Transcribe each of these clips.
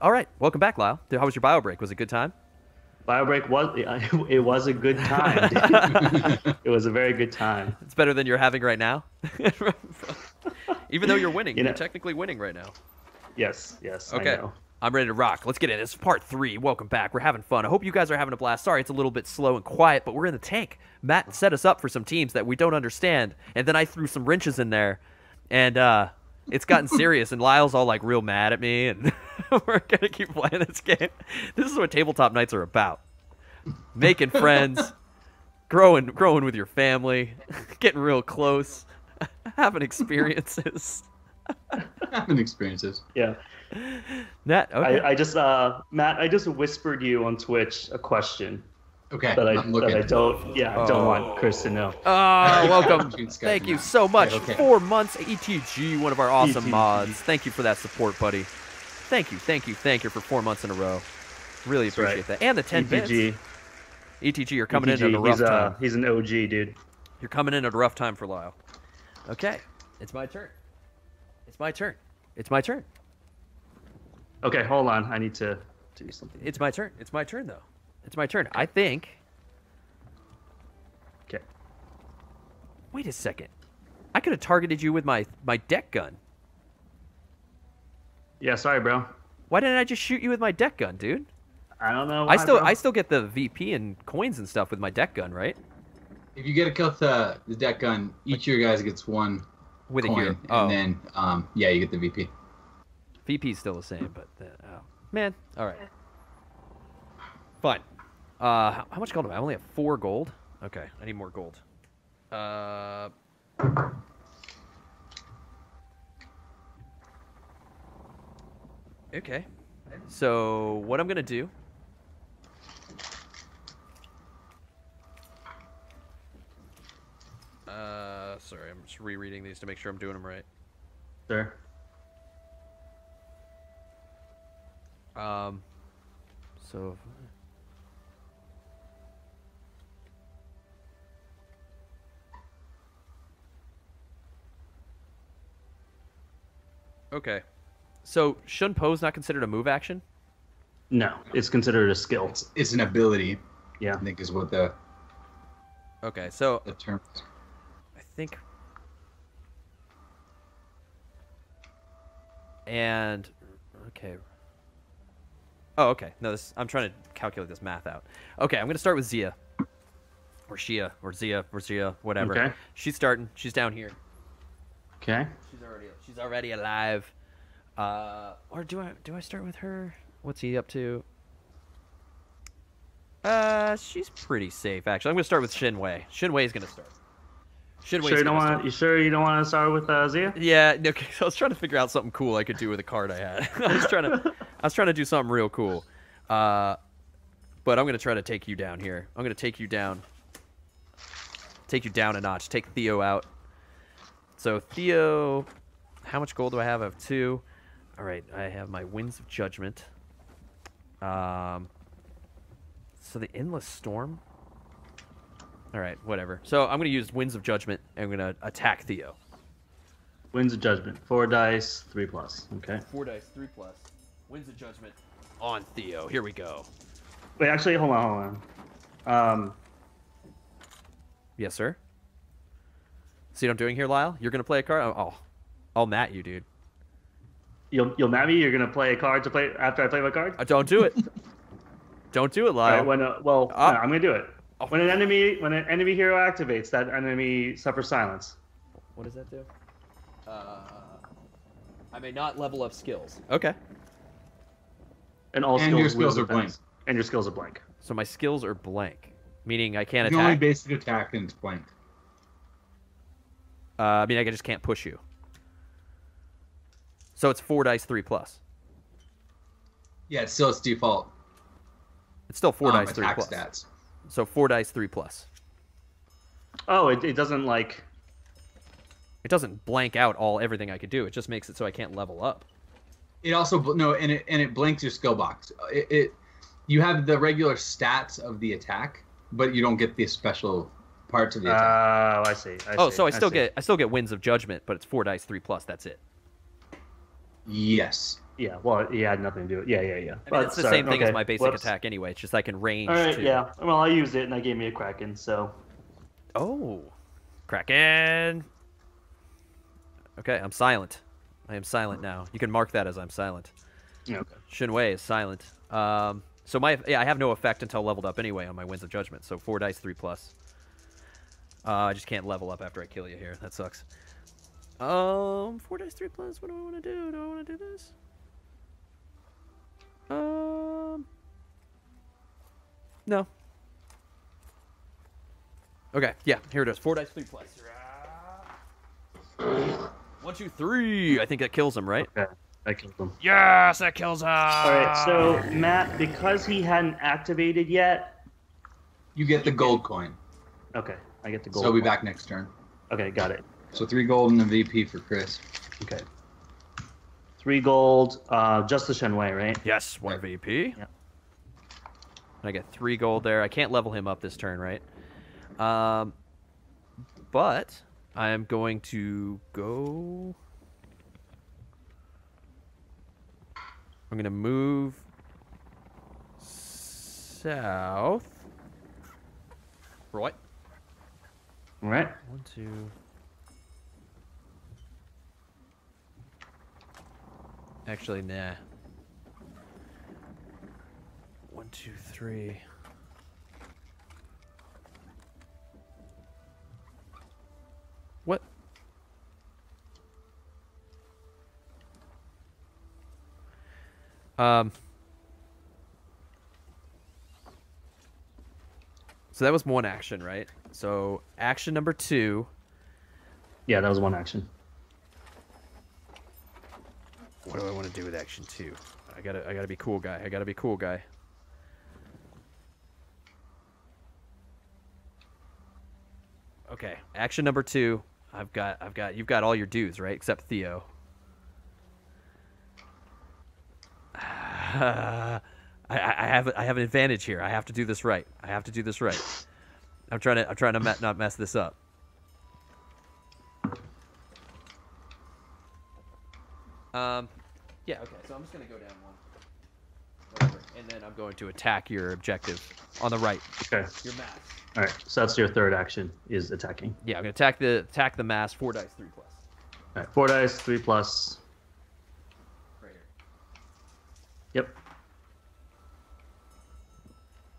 All right, welcome back, Lyle. How was your bio break? Was it a good time? Bio break was, it was a good time. It was a very good time. It's better than you're having right now. Even though you're winning, you know, you're technically winning right now. Yes, yes. Okay, I know. I'm ready to rock. Let's get in. It's part 3. Welcome back. We're having fun. I hope you guys are having a blast. Sorry, it's a little bit slow and quiet, but we're in the tank. Matt set us up for some teams that we don't understand, and then I threw some wrenches in there, and it's gotten serious, and Lyle's all like real mad at me, and we're gonna keep playing this game. This is what tabletop nights are about: making friends, growing with your family, getting real close, having experiences. Having experiences. Yeah. Matt, okay. Matt, I just whispered you on Twitch a question. Okay. That I don't want Chris to know. Oh, welcome. Thank you so much. Okay. 4 months, ETG, one of our awesome mods. Thank you for that support, buddy. Thank you for 4 months in a row. Really appreciate that. And the 10 bits. ETG, you're coming in at a rough time. He's an OG, dude. You're coming in at a rough time for Lyle. Okay. It's my turn. Okay, hold on. I need to do something. It's my turn, okay. I think... Okay. Wait a second. I could have targeted you with my deck gun. Yeah, sorry, bro. Why didn't I just shoot you with my deck gun, dude? I don't know why, I still get the VP and coins and stuff with my deck gun, right? If you get a cut to the deck gun, each of your guys gets one with coin, a hero. Oh. And then, yeah, you get the VP. VP's still the same, but oh man, all right, fine. How much gold am I? I only have 4 gold. Okay, I need more gold. Okay. So what I'm gonna do? Sorry, I'm just rereading these to make sure I'm doing them right. Sure. So okay, so Shunpo's not considered a move action? No, it's considered a skill. It's an ability. Yeah, I think is what the okay. So the term. I think. And okay. Oh, okay. No, this, I'm trying to calculate this math out. Okay, I'm going to start with Zia. Or Shia. Or Zia. Or Zia. Whatever. Okay. She's starting. She's down here. Okay. She's already alive. Or do I start with her? What's he up to? She's pretty safe, actually. I'm going to start with Shinwei. Shinwei's going to start. You sure you don't want to start with Zia? Yeah, okay, so I was trying to figure out something cool I could do with a card I had. I was trying to do something real cool. But I'm going to try to take you down here. I'm going to take you down. Take you down a notch. Take Theo out. So Theo, how much gold do I have? I have 2. All right, I have my Winds of Judgment. So the Endless Storm. All right, whatever. So I'm going to use Winds of Judgment, and I'm going to attack Theo. Winds of Judgment. 4 dice, 3+. Okay. 4 dice, 3+. Winds of Judgment on Theo. Here we go. Wait, actually, hold on. Yes, sir? See what I'm doing here, Lyle? You're going to play a card? I'll mat you, dude. You'll mat me? You're going to play a card to play after I play my card? Don't do it. Don't do it, Lyle. Right, no, I'm going to do it. Oh. When an enemy hero activates, that enemy suffers silence. What does that do? I may not level up skills. Okay. And your skills are blank. And your skills are blank. So my skills are blank, meaning I can't attack. You can only basic attack and it's blank. I mean, I just can't push you. So it's 4 dice, 3+. Yeah, it's still its default. It's still 4 dice, 3+. Stats. So 4 dice, 3+. Oh, it doesn't like... It doesn't blank out everything I could do. It just makes it so I can't level up. It also... No, and it blanks your skill box. You have the regular stats of the attack, but you don't get the special parts of the attack. Oh, I see. I see. So I still get Winds of Judgment, but it's 4 dice, 3+. That's it. Yes. Yeah, well, it had nothing to do with it. Yeah. I mean, it's the same thing as my basic attack anyway. It's just I can range. All right, yeah. Well, I used it, and that gave me a Kraken, so... Oh. Kraken! Okay, I'm silent. I am silent now. You can mark that as I'm silent. Okay. Shinwei is silent. So I have no effect until leveled up anyway on my Winds of Judgment, so 4 dice, 3+. I just can't level up after I kill you here. That sucks. 4 dice, 3+, what do I want to do? Do I want to do this? No. Okay, yeah, here it is. 4 dice, 3+. 1, 2, 3. I think that kills him, right? Okay, that kills him. Yes, that kills him! Alright, so, Matt, because he hadn't activated yet... You get the gold coin. Okay, I get the gold coin. So we'll be back next turn. Okay, got it. So 3 gold and a VP for Chris. Okay. 3 gold, just the Shenwei, right? Yes, 1 VP. Yeah. I get 3 gold there. I can't level him up this turn, right? But I am going to go... I'm going to move south. Right. All right. 1, 2... Actually, nah. 1, 2, 3. What? So that was 1 action, right? So action number 2. Yeah, that was 1 action. What do I want to do with action 2? I gotta be cool guy. Okay, action number 2. You've got all your dudes, right? Except Theo. I have an advantage here. I have to do this right. I'm trying to not mess this up. Yeah, okay, so I'm just going to go down 1. Whatever. And then I'm going to attack your objective on the right. Okay. Your mass. All right, so that's your 3rd action is attacking. Yeah, I'm going to attack the mass, 4 dice, 3+. All right, 4 dice, 3+. Right here. Yep.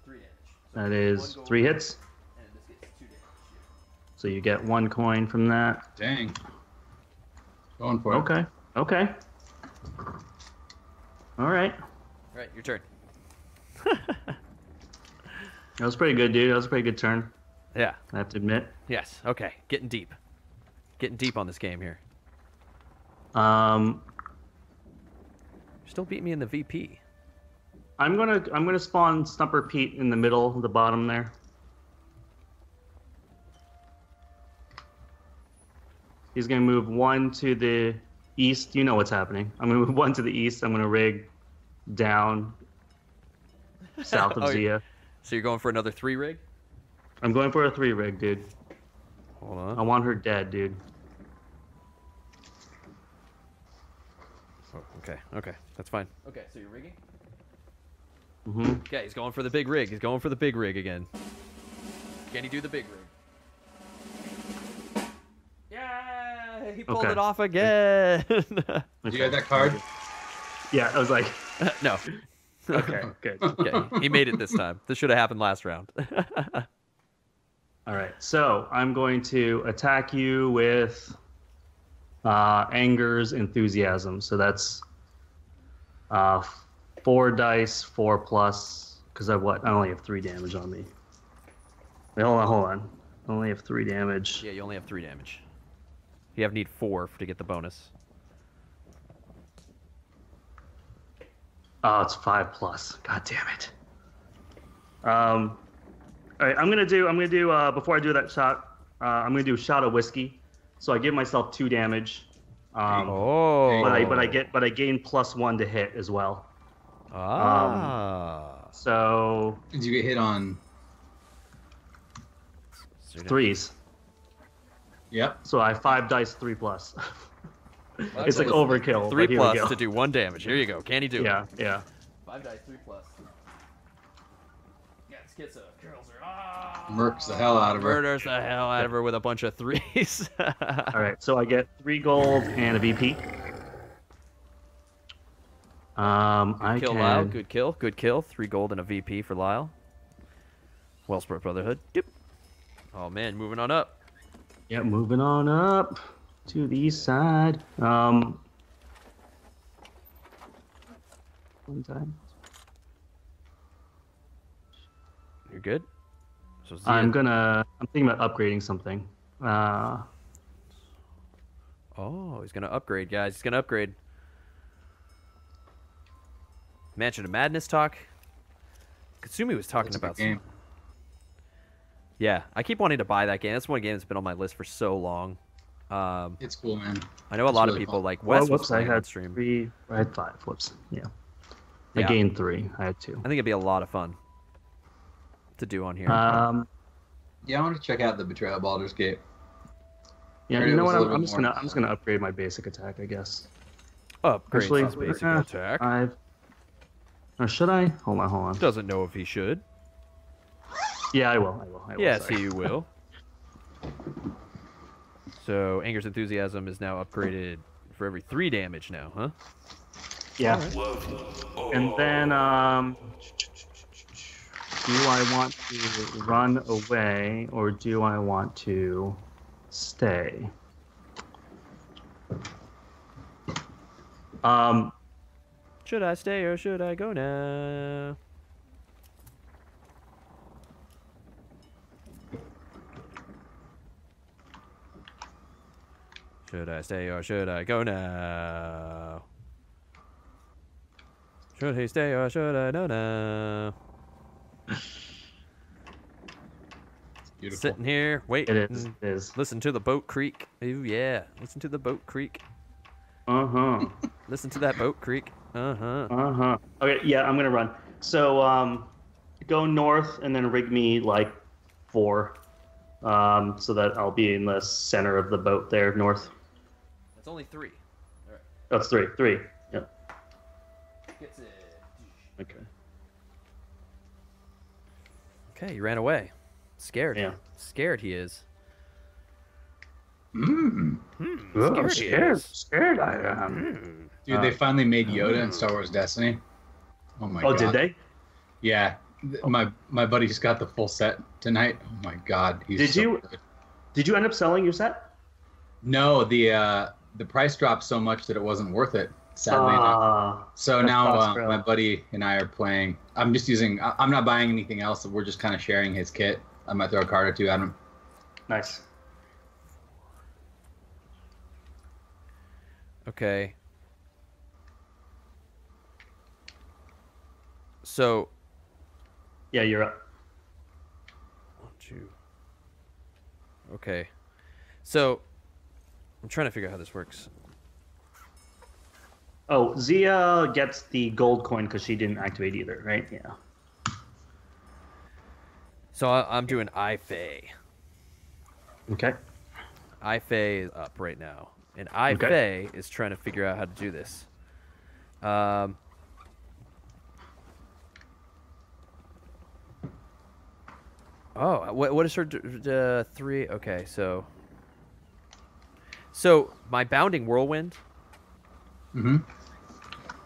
3 damage. So that is 3 hits. And this gets 2 damage. Yeah. So you get 1 coin from that. Dang. Going for it. Okay. All right, your turn. That was pretty good, dude. That was a pretty good turn. Yeah. I have to admit. Yes, okay. Getting deep on this game here. You're still beating me in the VP. I'm gonna spawn Stumper Pete in the middle, the bottom there. He's gonna move 1 to the east. You know what's happening. I'm gonna move 1 to the east. I'm gonna rig down south of Zia. So you're going for another 3 rig? I'm going for a 3 rig, dude. Hold on. I want her dead, dude. Oh, okay, that's fine. Okay, so you're rigging. Mm-hmm. Okay, he's going for the big rig. He's going for the big rig again. Can he do the big rig? He pulled it off again. Do you have that card? Yeah, I was like... No. Okay, good. Okay, he made it this time. This should have happened last round. All right, so I'm going to attack you with Anger's Enthusiasm. So that's 4 dice, 4+, because I only have 3 damage on me. Wait, hold on. I only have 3 damage. Yeah, you only have 3 damage. You have need 4 to get the bonus. Oh, it's 5+. God damn it. All right, I'm gonna do. Before I do that shot, I'm gonna do a shot of whiskey. So I give myself 2 damage. But I gain +1 to hit as well. Ah. So. Did you get hit on? 3s. Yep. So I have 5 dice, 3+. Well, it's like overkill. 3+ to do 1 damage. Here you go. Can he do it? Yeah. 5 dice, 3+. Got schizo. Girls are murks the hell out of her. Murders the hell out of her with a bunch of 3s. All right, so I get 3 gold and a VP. I can kill Lyle. Good kill. Good kill. 3 gold and a VP for Lyle. Wellsport Brotherhood. Doop. Oh man, moving on up. Yeah, moving on up to the east side. One time. You're good. So Zia... I'm thinking about upgrading something. Oh, he's gonna upgrade, guys. He's gonna upgrade. Mansion of Madness talk. Katsumi was talking about some... Yeah, I keep wanting to buy that game. That's one game that's been on my list for so long. It's cool, man. I know a lot of people like Wes was playing on stream. I had 5 flips. Yeah. I gained 3. I had 2. I think it'd be a lot of fun to do on here. Yeah, I want to check out the Betrayal of Baldur's Gate. Yeah, you know what? I'm just gonna upgrade my basic attack, I guess. Upgrade his basic attack. 5. Or should I? Hold on. Doesn't know if he should. Yeah, I will. Yes, you will. So, Anger's Enthusiasm is now upgraded for every 3 damage now, huh? Yeah. Right. And then, do I want to run away or do I want to stay? Should I stay or should I go now? Should I stay or should I go now? Should he stay or should I go now? Beautiful. Sitting here, waiting. It is. Listen to the boat creak. Ooh, yeah. Listen to the boat creak. Uh-huh. Listen to that boat creak. Uh-huh. Uh-huh. Okay, yeah, I'm going to run. So, go north and then rig me, like, 4. So that I'll be in the center of the boat there, north. That's only 3. All right. That's 3. Yep. Gets it. Okay, he ran away. Scared. Yeah. Scared he is. Scared I am. Dude, they finally made Yoda in Star Wars Destiny. Oh my god. Oh, did they? Yeah. My buddy just got the full set tonight. Oh my god, he's so good. Did you end up selling your set? No, the price dropped so much that it wasn't worth it. Sadly enough. So now my buddy and I are playing. I'm just using. I'm not buying anything else. We're just kind of sharing his kit. I might throw a card or 2 at him. Nice. Okay. So. Yeah, you're up. 1, 2. Okay. So, I'm trying to figure out how this works. Oh, Zia gets the gold coin because she didn't activate either, right? Yeah. So, I'm doing Ifei. Okay. Ifei is up right now. And Ifei is trying to figure out how to do this. Oh, what is her 3? Okay, so my Bounding Whirlwind. Mhm.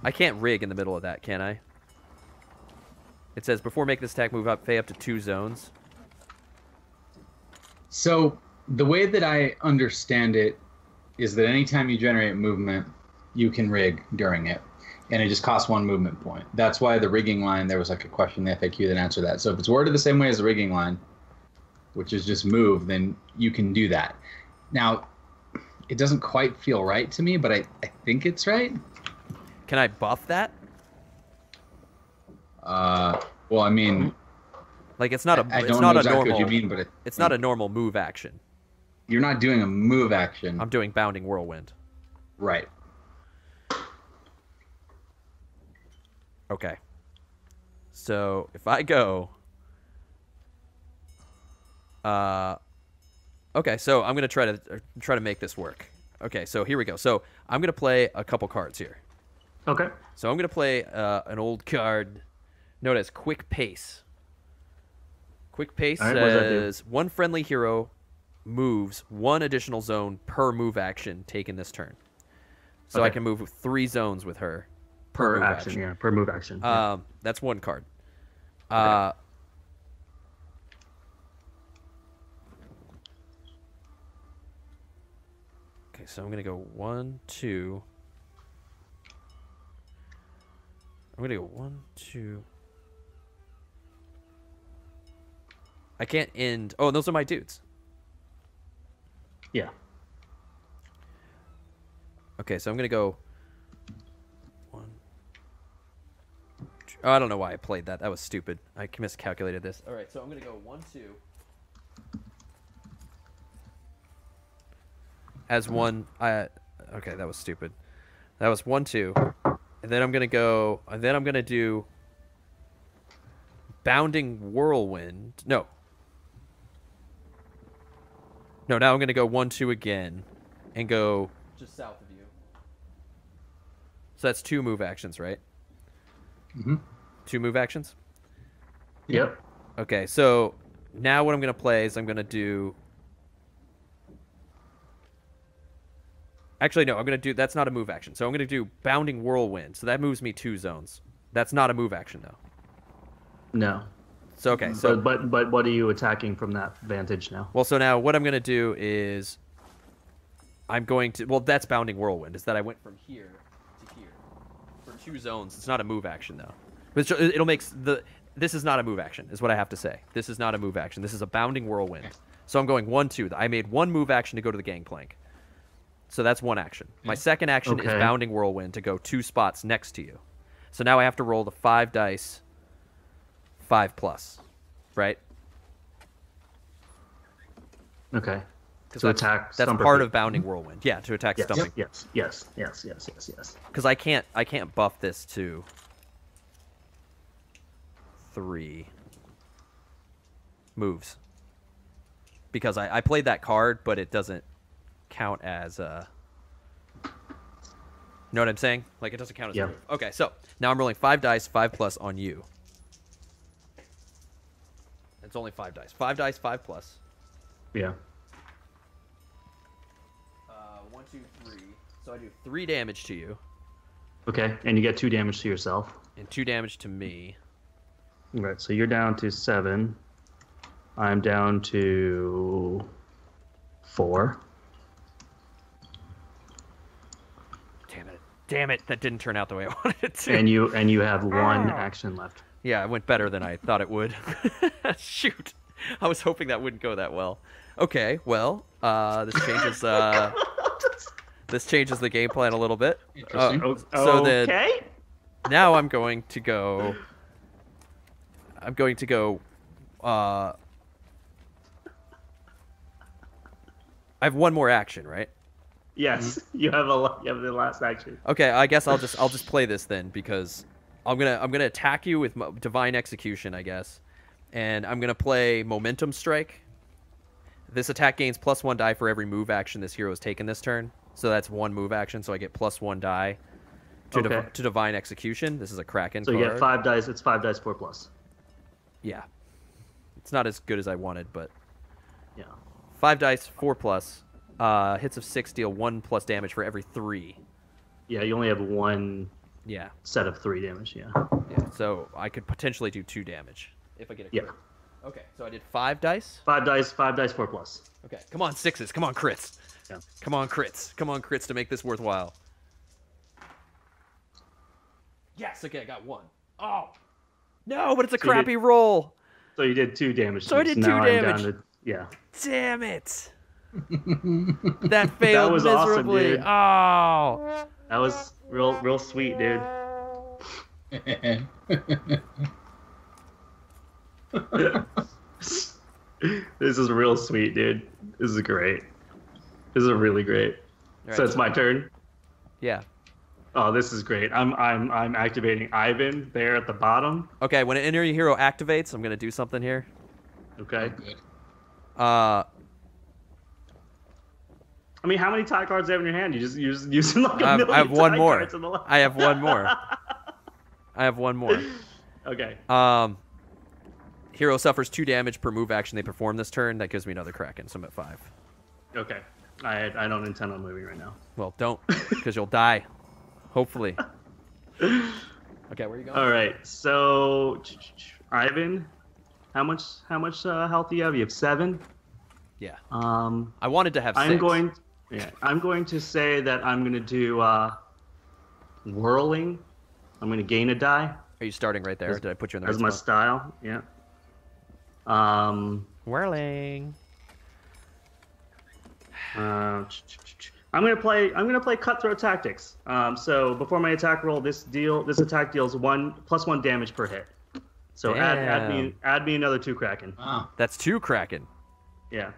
I can't rig in the middle of that, can I? It says before making this attack, move up Faye up to 2 zones. So the way that I understand it is that anytime you generate movement, you can rig during it. And it just costs 1 movement point. That's why the rigging line, there was like a question in the FAQ that answered that. So if it's worded the same way as the rigging line, which is just move, then you can do that. Now, it doesn't quite feel right to me, but I think it's right. Can I buff that? Well, I mean... Like, it's not a normal... I don't know exactly what you mean, but... It's not a normal move action. You're not doing a move action. I'm doing Bounding Whirlwind. Right. Okay. So if I go, okay. So I'm gonna try to make this work. Okay, so here we go. So I'm going to play a couple cards here. Okay. So I'm going to play an old card known as Quick Pace. Quick Pace says one friendly hero moves one additional zone per move action taken this turn. So I can move 3 zones with her. Per move action, yeah. Per move action. Yeah. That's one card. Okay. So I'm going to go 1, 2. I'm going to go 1, 2. I can't end. Oh, and those are my dudes. Yeah. Okay, so I'm going to go 1, 2. Oh, I don't know why I played that. That was stupid. I miscalculated this. All right, so I'm going to go 1, 2. As one, okay, that was stupid. That was 1, 2, and then I'm gonna go. And then I'm gonna do Bounding Whirlwind. No. Now I'm gonna go 1, 2 again, and go just south of you. So that's 2 move actions, right? Mm-hmm. 2 move actions. Yep. Okay, so now what I'm gonna play is I'm gonna do. Actually, no, I'm going to do... That's not a move action. So I'm going to do Bounding Whirlwind. So that moves me 2 zones. That's not a move action, though. No. So, okay, so... But what are you attacking from that vantage now? Well, so now what I'm going to do is... I'm going to... Well, that's Bounding Whirlwind. Is that I went from here to here. For 2 zones. It's not a move action, though. But it'll make... This is not a move action, is what I have to say. This is not a move action. This is a Bounding Whirlwind. So I'm going 1, 2. I made 1 move action to go to the Gangplank. So that's 1 action. My second action is Bounding Whirlwind to go 2 spots next to you. So now I have to roll the 5 dice, 5+, right? Okay. To attack. That's part of Bounding Whirlwind. Yeah, to attack Stumping. Yes. Because I can't buff this to 3 moves because I played that card, but it doesn't count as know what I'm saying? Like it doesn't count as a move. Okay, so now I'm rolling 5 dice, 5+ on you. It's only 5 dice. 5 dice, 5+. Yeah. 1, 2, 3. So I do 3 damage to you. Okay, and you get 2 damage to yourself. And 2 damage to me. All right, so you're down to 7. I'm down to 4. Damn it, that didn't turn out the way I wanted it to. And you have 1 action left. Yeah, it went better than I thought it would. Shoot. I was hoping that wouldn't go that well. Okay, well, this changes the game plan a little bit. Interesting. Now I'm going to go I have 1 more action, right? Yes, you have the last action. Okay, I guess I'll just play this then because I'm gonna attack you with Divine Execution, I guess, and I'm gonna play Momentum Strike. This attack gains +1 die for every move action this hero has taken this turn, so that's 1 move action. So I get +1 die to Divine Execution. This is a Kraken. So you get 5 dice. It's 5 dice 4+. Yeah, it's not as good as I wanted, but yeah, 5 dice 4+. Hits of 6 deal 1+ damage for every 3. Yeah, you only have 1 set of 3 damage, yeah. So I could potentially do 2 damage if I get a crit. Yeah. Okay, so I did 5 dice? 5 dice, 5 dice, 4+. Okay, come on, 6s, come on, crits. Yeah. Come on, crits to make this worthwhile. Yes, okay, I got 1. Oh! No, but it's a crappy roll! So you did 2 damage. So I did 2 damage. Damn it! That failed miserably. Awesome, dude. Oh, that was real sweet, dude. This is real sweet, dude. This is great. This is really great. Right, so it's my turn. Yeah. Oh, this is great. I'm activating Ivan there at the bottom. Okay, when an enemy hero activates, I'm gonna do something here. Okay. I mean, how many tie cards do you have in your hand? You just use like a million. I have one more. Okay. Hero suffers 2 damage per move action they perform this turn. That gives me another Kraken, so I'm at 5. Okay. I don't intend on moving right now. Well, don't, because you'll die. Hopefully. Okay, where are you going? All right, so Ivan, how much health do you have? You have 7. Yeah. I wanted to have 6. I'm going to say that I'm going to do whirling. I'm going to gain a die. Are you starting right there? Or did I put you in the right spot? That's my style. Yeah. Whirling. I'm gonna play Cutthroat Tactics. So before my attack roll, this attack deals 1 + 1 damage per hit. So add me another 2 Kraken. Wow. That's 2 Kraken. Yeah.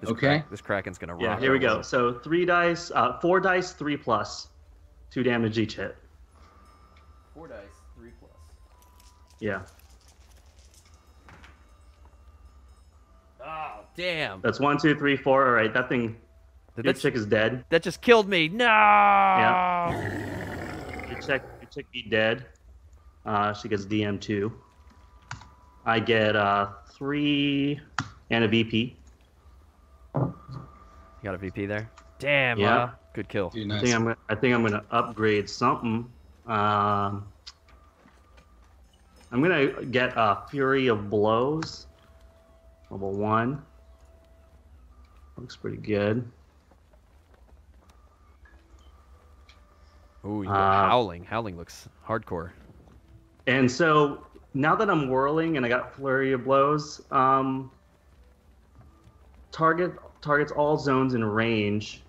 This Kraken's gonna rock. Yeah. Here we go. So 4 dice, 3+, 2 damage each hit. 4 dice, 3+. Yeah. Oh damn. That's 1, 2, 3, 4. All right, that thing. Your chick is dead. That just killed me. No. Yeah. Your chick be dead. She gets DM2. I get 3 and a VP. You got a VP there. Damn. Yeah. Good kill. Dude, nice. I think I'm gonna upgrade something. I'm gonna get a Fury of Blows. Level 1. Looks pretty good. Ooh, howling. Howling looks hardcore. And so now that I'm whirling and I got Flurry of Blows, targets all zones in range.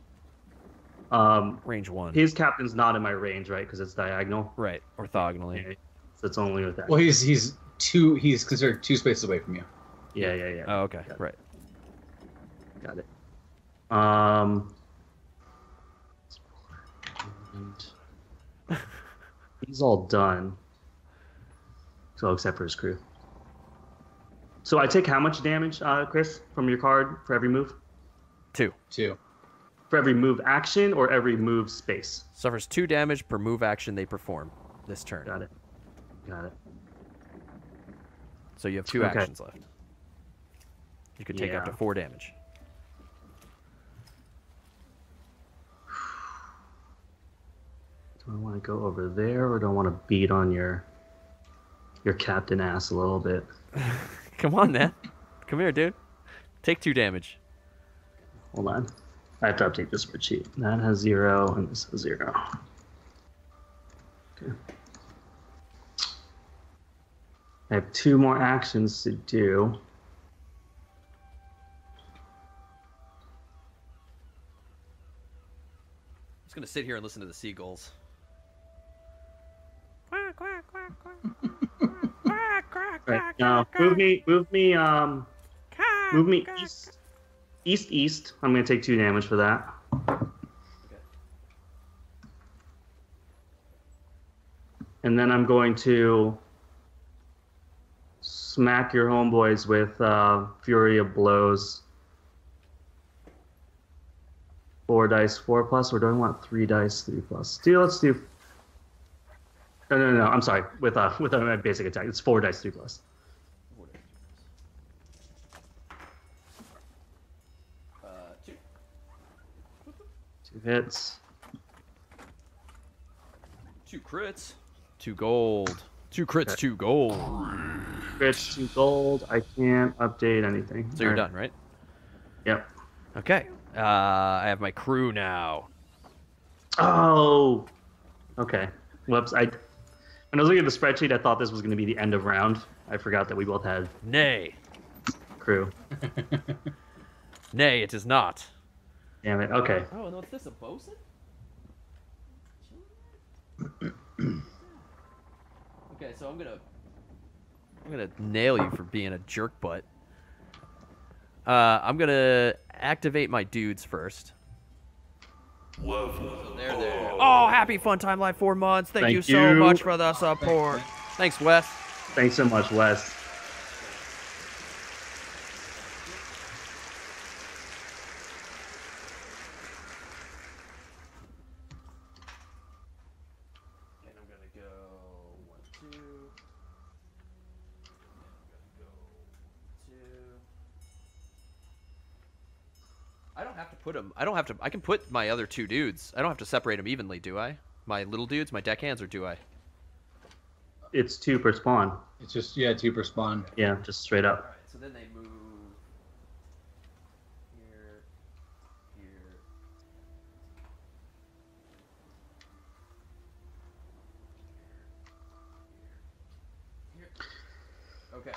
Range 1. His captain's not in my range, right? Because it's diagonal. Right, orthogonally. Yeah, so it's only with that. Well, he's considered 2 spaces away from you. Yeah. Oh, okay. Right. Got it. He's all done. So except for his crew. So I take how much damage, Chris, from your card for every move? 2. 2. For every move action or every move space? Suffers 2 damage per move action they perform this turn. Got it. So you have 2 actions left. You could take up to 4 damage. Do I want to go over there, or do I want to beat on your captain ass a little bit? Come on, man. Come here, dude. Take 2 damage. Hold on. I have to update this spreadsheet. That has 0, and this has 0. Okay. I have 2 more actions to do. I'm just going to sit here and listen to the seagulls. Quack, quack, quack, quack. Quack, quack, quack, quack. Move me east. I'm going to take 2 damage for that. Okay. And then I'm going to smack your homeboys with Fury of Blows. 4 dice, 4+, or do I want 3 dice, 3+? Let's do. No. I'm sorry. With my basic attack, it's 4 dice, 3+. Two hits. 2 crits. 2 gold. 2 crits, okay. 2 gold. Crits, 2 gold. I can't update anything. So you're done, right? Yep. Okay. I have my crew now. Oh. Okay. Whoops. When I was looking at the spreadsheet, I thought this was going to be the end of round. I forgot that we both had... Nay. Crew. Nay, it is not. Damn it. Okay. Oh, no, it's this a bosun? Okay, so I'm gonna nail you for being a jerk butt. I'm gonna activate my dudes first. Whoa! So there. Oh, happy Fun Time Live 4 months. Thank you so much for the support. Thanks, Wes. Thanks so much, Wes. put them. I don't have to. I can put my other two dudes. I don't have to separate them evenly, do I? My little dudes, my deckhands, or do I? It's two per spawn. It's just, yeah, two per spawn. Yeah, just straight up. All right, so then they move here, here. Okay.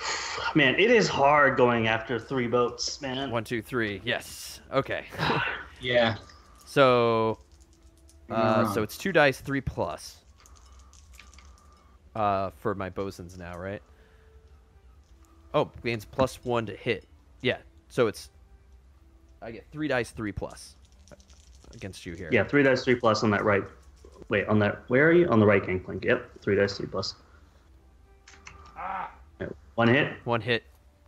Man, it is hard going after three boats, man. 1, 2, 3. Yes. Okay. Yeah. So, so it's 2 dice, 3+. For my bosuns now, right? Oh, gains +1 to hit. Yeah, so it's... I get 3 dice, 3+ against you here. Yeah, 3 dice, 3+ on that right... Wait, on that... Where are you? On the right gangplank. Yep, 3 dice, 3+. Ah! One hit? One hit.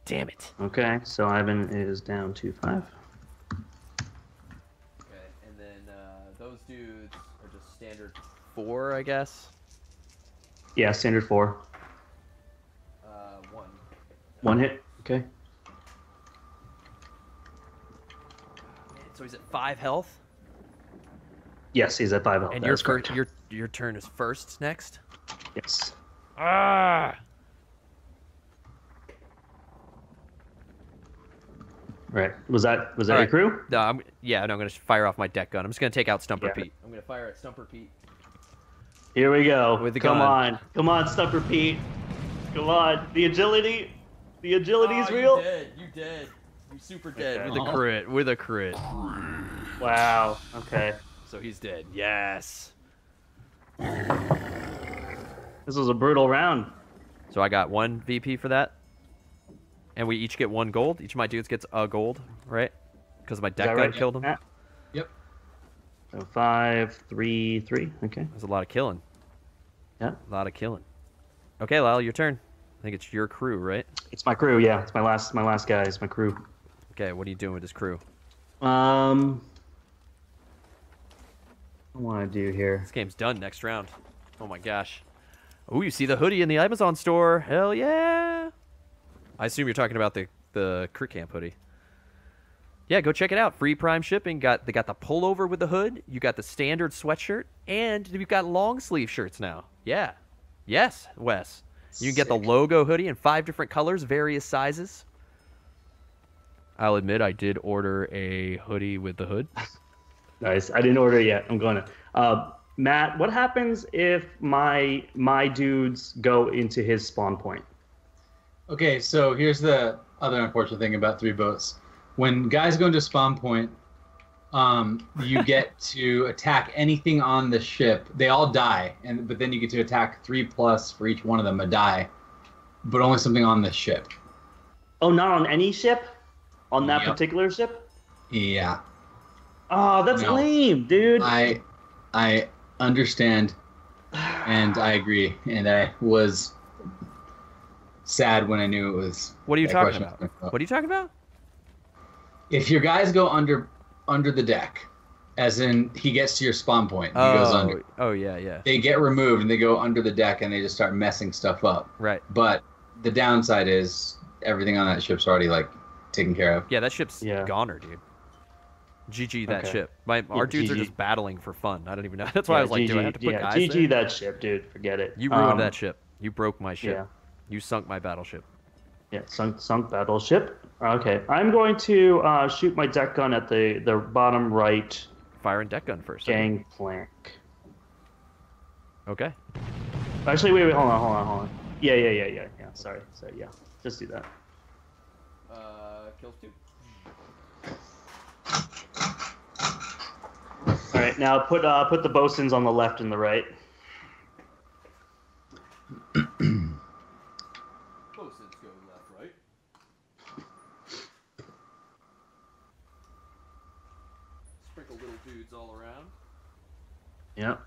Damn it. Okay, so Ivan is down 2-5. Okay, and then those dudes are just standard 4, I guess. Yeah, standard 4. 1. 1 hit. Okay. So he's at 5 health. Yes, he's at 5 health. And your turn is first next. Yes. Ah. Right. Was that your crew? No. I'm gonna fire off my deck gun. I'm just gonna take out Stumper Pete. I'm gonna fire at Stumper Pete. Here we go. With the gun. Come on, Stumper Pete. Come on. The agility is real. You dead. You super dead. Okay. With a crit. Wow. Okay. So he's dead. Yes. This was a brutal round. So I got 1 VP for that. And we each get 1 gold. Each of my dudes gets a gold, right? Because my deck gun killed him. Yeah. So 5, 3, 3. Okay. That's a lot of killing. Yeah. A lot of killing. Okay, Lyle, your turn. I think it's your crew, right? It's my crew, yeah. It's my last guy. It's my crew. Okay, what are you doing with this crew? What do I want to do here? This game's done next round. Oh my gosh. Oh, you see the hoodie in the Amazon store. Hell yeah. I assume you're talking about the Crit Camp hoodie. Yeah, go check it out. Free Prime shipping. They got the pullover with the hood. You got the standard sweatshirt, and we've got long sleeve shirts now. Yeah, yes, Wes. You can get the logo hoodie in 5 different colors, various sizes. I'll admit I did order a hoodie with the hood. Nice. I didn't order it yet. I'm going to. Matt, what happens if my dudes go into his spawn point? Okay, so here's the other unfortunate thing about 3 boats. When guys go into spawn point, you get to attack anything on the ship. They all die, but then you get to attack 3+ for each one of them to die, but only something on the ship. Oh, not on any ship? On that particular ship? Yeah. Oh, that's lame, dude. I understand, and I agree, and I was sad when I knew it was. What are you talking about? What are you talking about? If your guys go under the deck, as in he gets to your spawn point, he goes under. Oh, yeah. They get removed, and they go under the deck, and they just start messing stuff up. Right. But the downside is everything on that ship's already, taken care of. Yeah, that ship's goner, dude. GG that ship. Our dudes are just battling for fun. I don't even know. That's why I was like, do I have to put guys GG there? That ship, dude. Forget it. You ruined that ship. You broke my ship. Yeah. You sunk my battleship. Yeah, sunk battleship. Okay, I'm going to shoot my deck gun at the bottom right. Firing deck gun first. Gangplank. Okay. Actually, wait, hold on. Yeah. Sorry, yeah. Just do that. Kills 2. All right, now put the bosuns on the left and the right. Yep.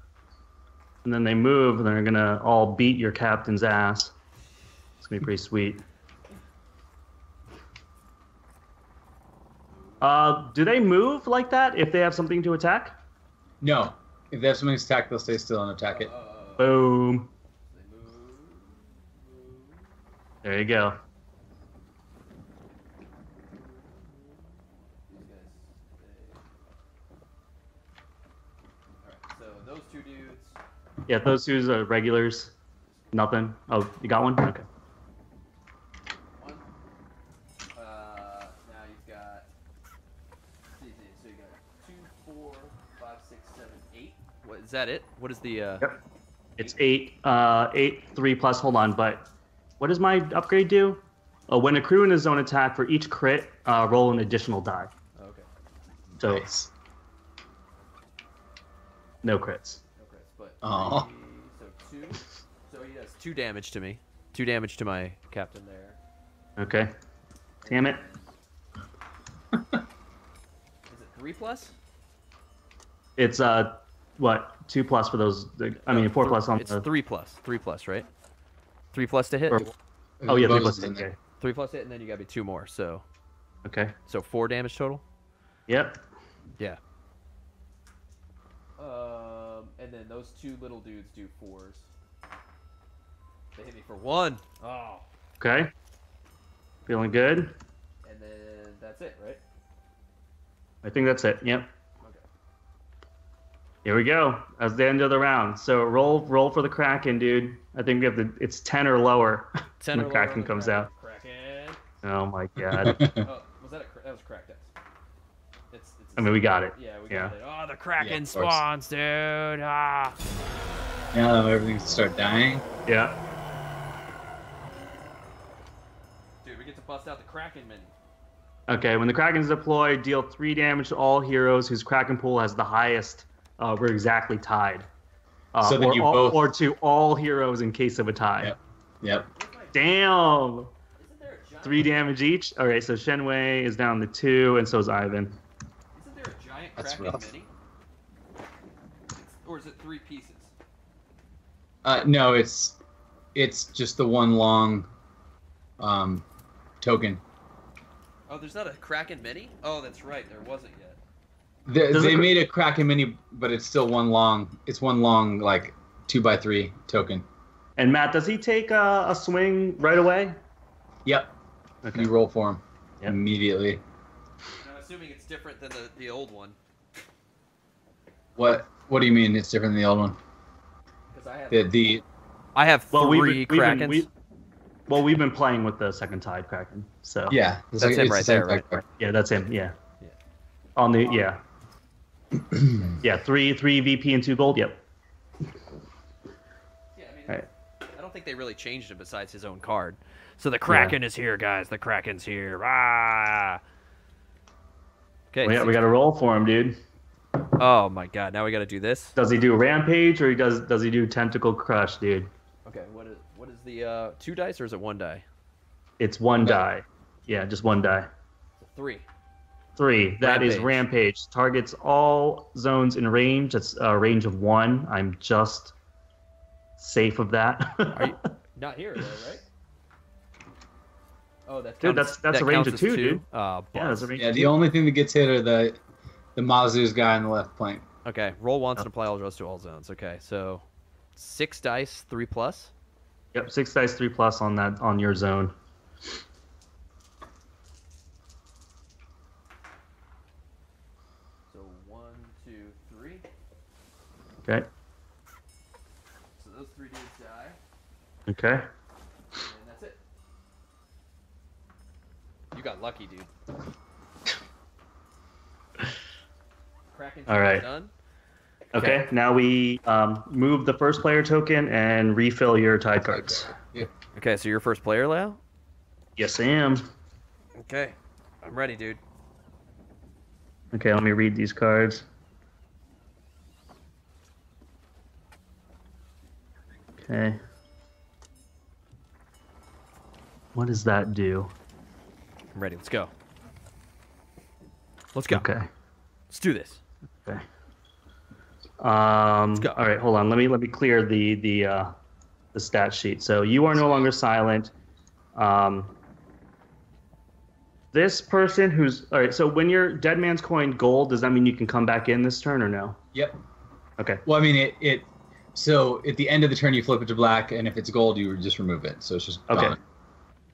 And then they move, and they're going to all beat your captain's ass. It's going to be pretty sweet. Do they move like that if they have something to attack? No. If they have something to attack, they'll stay still and attack it. Boom. They move. There you go. Yeah, those two are regulars. Nothing. Oh, you got one? Okay. One. Now you've got... So you got 2, 4, 5, 6, 7, 8. What, is that it? What is the... Yep. It's 8. 8, 3 plus. Hold on, but... What does my upgrade do? Oh, when accruing a zone attack, for each crit, roll an additional die. Okay. So... Nice. No crits. No crits, but... Oh. So 2... So he does 2 damage to me. 2 damage to my captain there. Okay. Damn it. Is it 3 plus? It's, what? 2 plus for those... I mean, 4 plus on... It's 3 plus. 3 plus, right? 3 plus to hit? Or, oh, yeah, 3 plus to hit. Okay. 3 plus hit, and then you gotta be 2 more, so... Okay. So 4 damage total? Yep. Yeah. And then those 2 little dudes do 4s. They hit me for 1. Oh. Okay. Feeling good. And then that's it, right? I think that's it. Yep. Okay. Here we go. That's the end of the round. So roll for the Kraken, dude. I think we have the. It's 10 or lower. 10 when or the Kraken lower comes out. Kraken. Oh my god. Oh, was that a? That was cracked. It's I mean, we got it. Yeah, we got it. Oh, the Kraken spawns, dude. Ah. Now everything start dying. Yeah. Bust out the Kraken men. Okay, when the Kraken's deployed, deal 3 damage to all heroes whose Kraken pool has the highest. We're exactly tied. So then or to all heroes in case of a tie. Yep. Damn. Isn't there a giant 3 damage each. All right, so Shinwei is down to 2, and so is Ivan. Isn't there a giant Kraken mini? Or is it 3 pieces? No, it's just the one long. Token. Oh, there's not a Kraken mini? Oh, that's right, there wasn't yet. They made a Kraken mini, but it's still one long. It's one long, like 2x3 token. And Matt, does he take a swing right away? Yep. Okay. You roll for him immediately. And I'm assuming it's different than the old one. What do you mean it's different than the old one? Because I have three Krakens. Well, we've been playing with the Second Tide Kraken, so yeah, that's him right there, right? Yeah, that's him. Yeah. On the yeah, 3 VP and 2 gold. Yep. Yeah, I mean, right. I don't think they really changed it besides his own card. So the Kraken is here, guys. The Kraken's here. Ah. Okay. Well, yeah, we got to roll for him, dude. Oh my God! Now we got to do this. Does he do rampage or does he do tentacle crush, dude? Okay. What is the 2 dice or is it 1 die? It's 1 die. Yeah, just 1 die. 3. 3. That is rampage. Targets all zones in range. That's a range of 1. I'm just safe of that. Are you not here, though, right? Oh, that counts, dude. That's that a range of 2, dude. Yeah, that's a range. Yeah, the only thing that gets hit are the Mazu's guy on the left flank. Okay, roll once and apply all draws to all zones. Okay, so 6 dice, 3 plus. Yep, 6 dice, 3 plus on that on your zone. So 1, 2, 3. Okay. So those 3 dudes die. Okay. And that's it. You got lucky, dude. Kraken. All right. Done. Okay, now we move the first player token and refill your tide cards. Yeah. Okay, so you're first player, Lau? Yes, I am. Okay, I'm ready, dude. Okay, let me read these cards. Okay. What does that do? I'm ready, let's go. Let's go. Okay. Let's do this. Okay. All right, hold on. Let me clear the stat sheet. So you are no longer silent. This person who's all right. So when you're dead man's coin gold, does that mean you can come back in this turn or no? Yep. Okay. Well, I mean it. So at the end of the turn, you flip it to black, and if it's gold, you would just remove it. So it's just gone.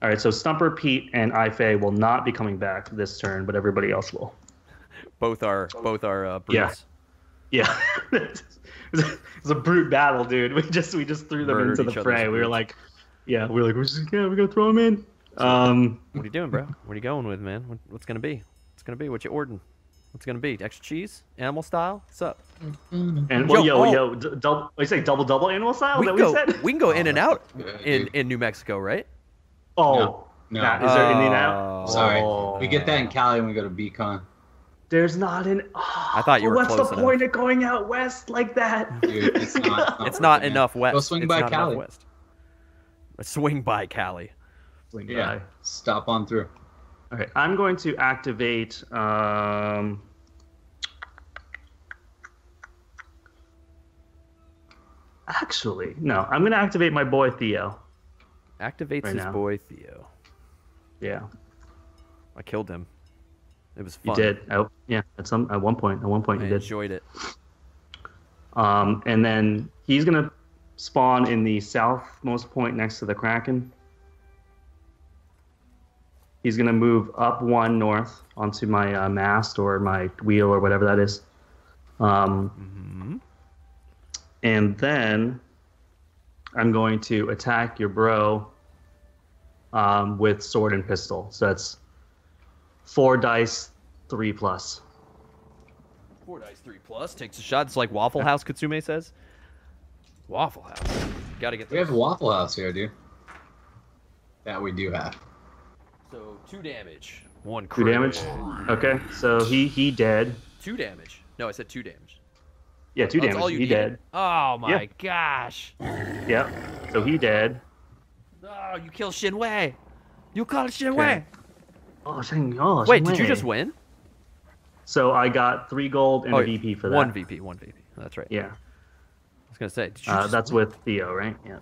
All right. So Stumper Pete and Ifei will not be coming back this turn, but everybody else will. Both are. Both are. Bruce. Yeah. It was a brute battle, dude. We just threw them into the fray. We were like, we're gonna throw them in. What are you doing, bro? What are you going with, man? What's gonna be? What's gonna be? What you ordering? What's gonna be? Extra cheese, animal style. What's up? And yo, double. You say double animal style? Is that what you said? We can go in and out in New Mexico, right? Oh, no. Nah, is there in and out? Sorry, we get that in Cali when we go to BCon. There's not an. Oh, I thought you were. What's the point of going out west like that? Dude, it's not. It's not enough west. Go swing by Cali. Swing by Cali. Yeah. Stop on through. Okay, I'm going to activate. Actually, no. I'm going to activate my boy Theo. Activates his boy Theo. Yeah. I killed him. It was fun. You did. At one point you did. I enjoyed it. And then he's going to spawn in the southmost point next to the Kraken. He's going to move up one north onto my mast or my wheel or whatever that is. And then I'm going to attack your bro with sword and pistol. So that's 4 dice, 3+. 4 dice, 3+. Takes a shot. It's like Waffle House, Katsume says. Waffle House. Got to get there. We have Waffle House here, dude. That we do have. So 2 damage. 1 crit. 2 damage. Okay, so he dead. 2 damage. No, I said 2 damage. Yeah, 2 damage. All you he dead. Oh my gosh. Yep. So he dead. Oh, you killed Shinwei. You called Shinwei. Okay. Oh, Shinwei. Wait, did you just win? So I got 3 gold and a VP for that. 1 VP. That's right. Yeah. I was gonna say. Did you that's win? With Theo, right? Yeah.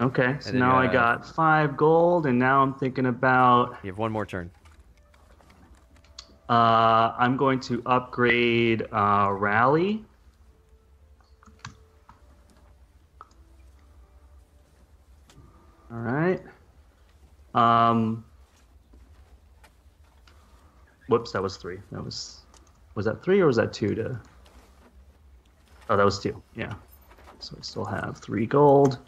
Okay, so now I got 5 gold, and now I'm thinking about... You have 1 more turn. I'm going to upgrade Rally. All right. Whoops, that was 3. That was that 3 or was that 2 to... Oh, that was 2, yeah. So I still have 3 gold.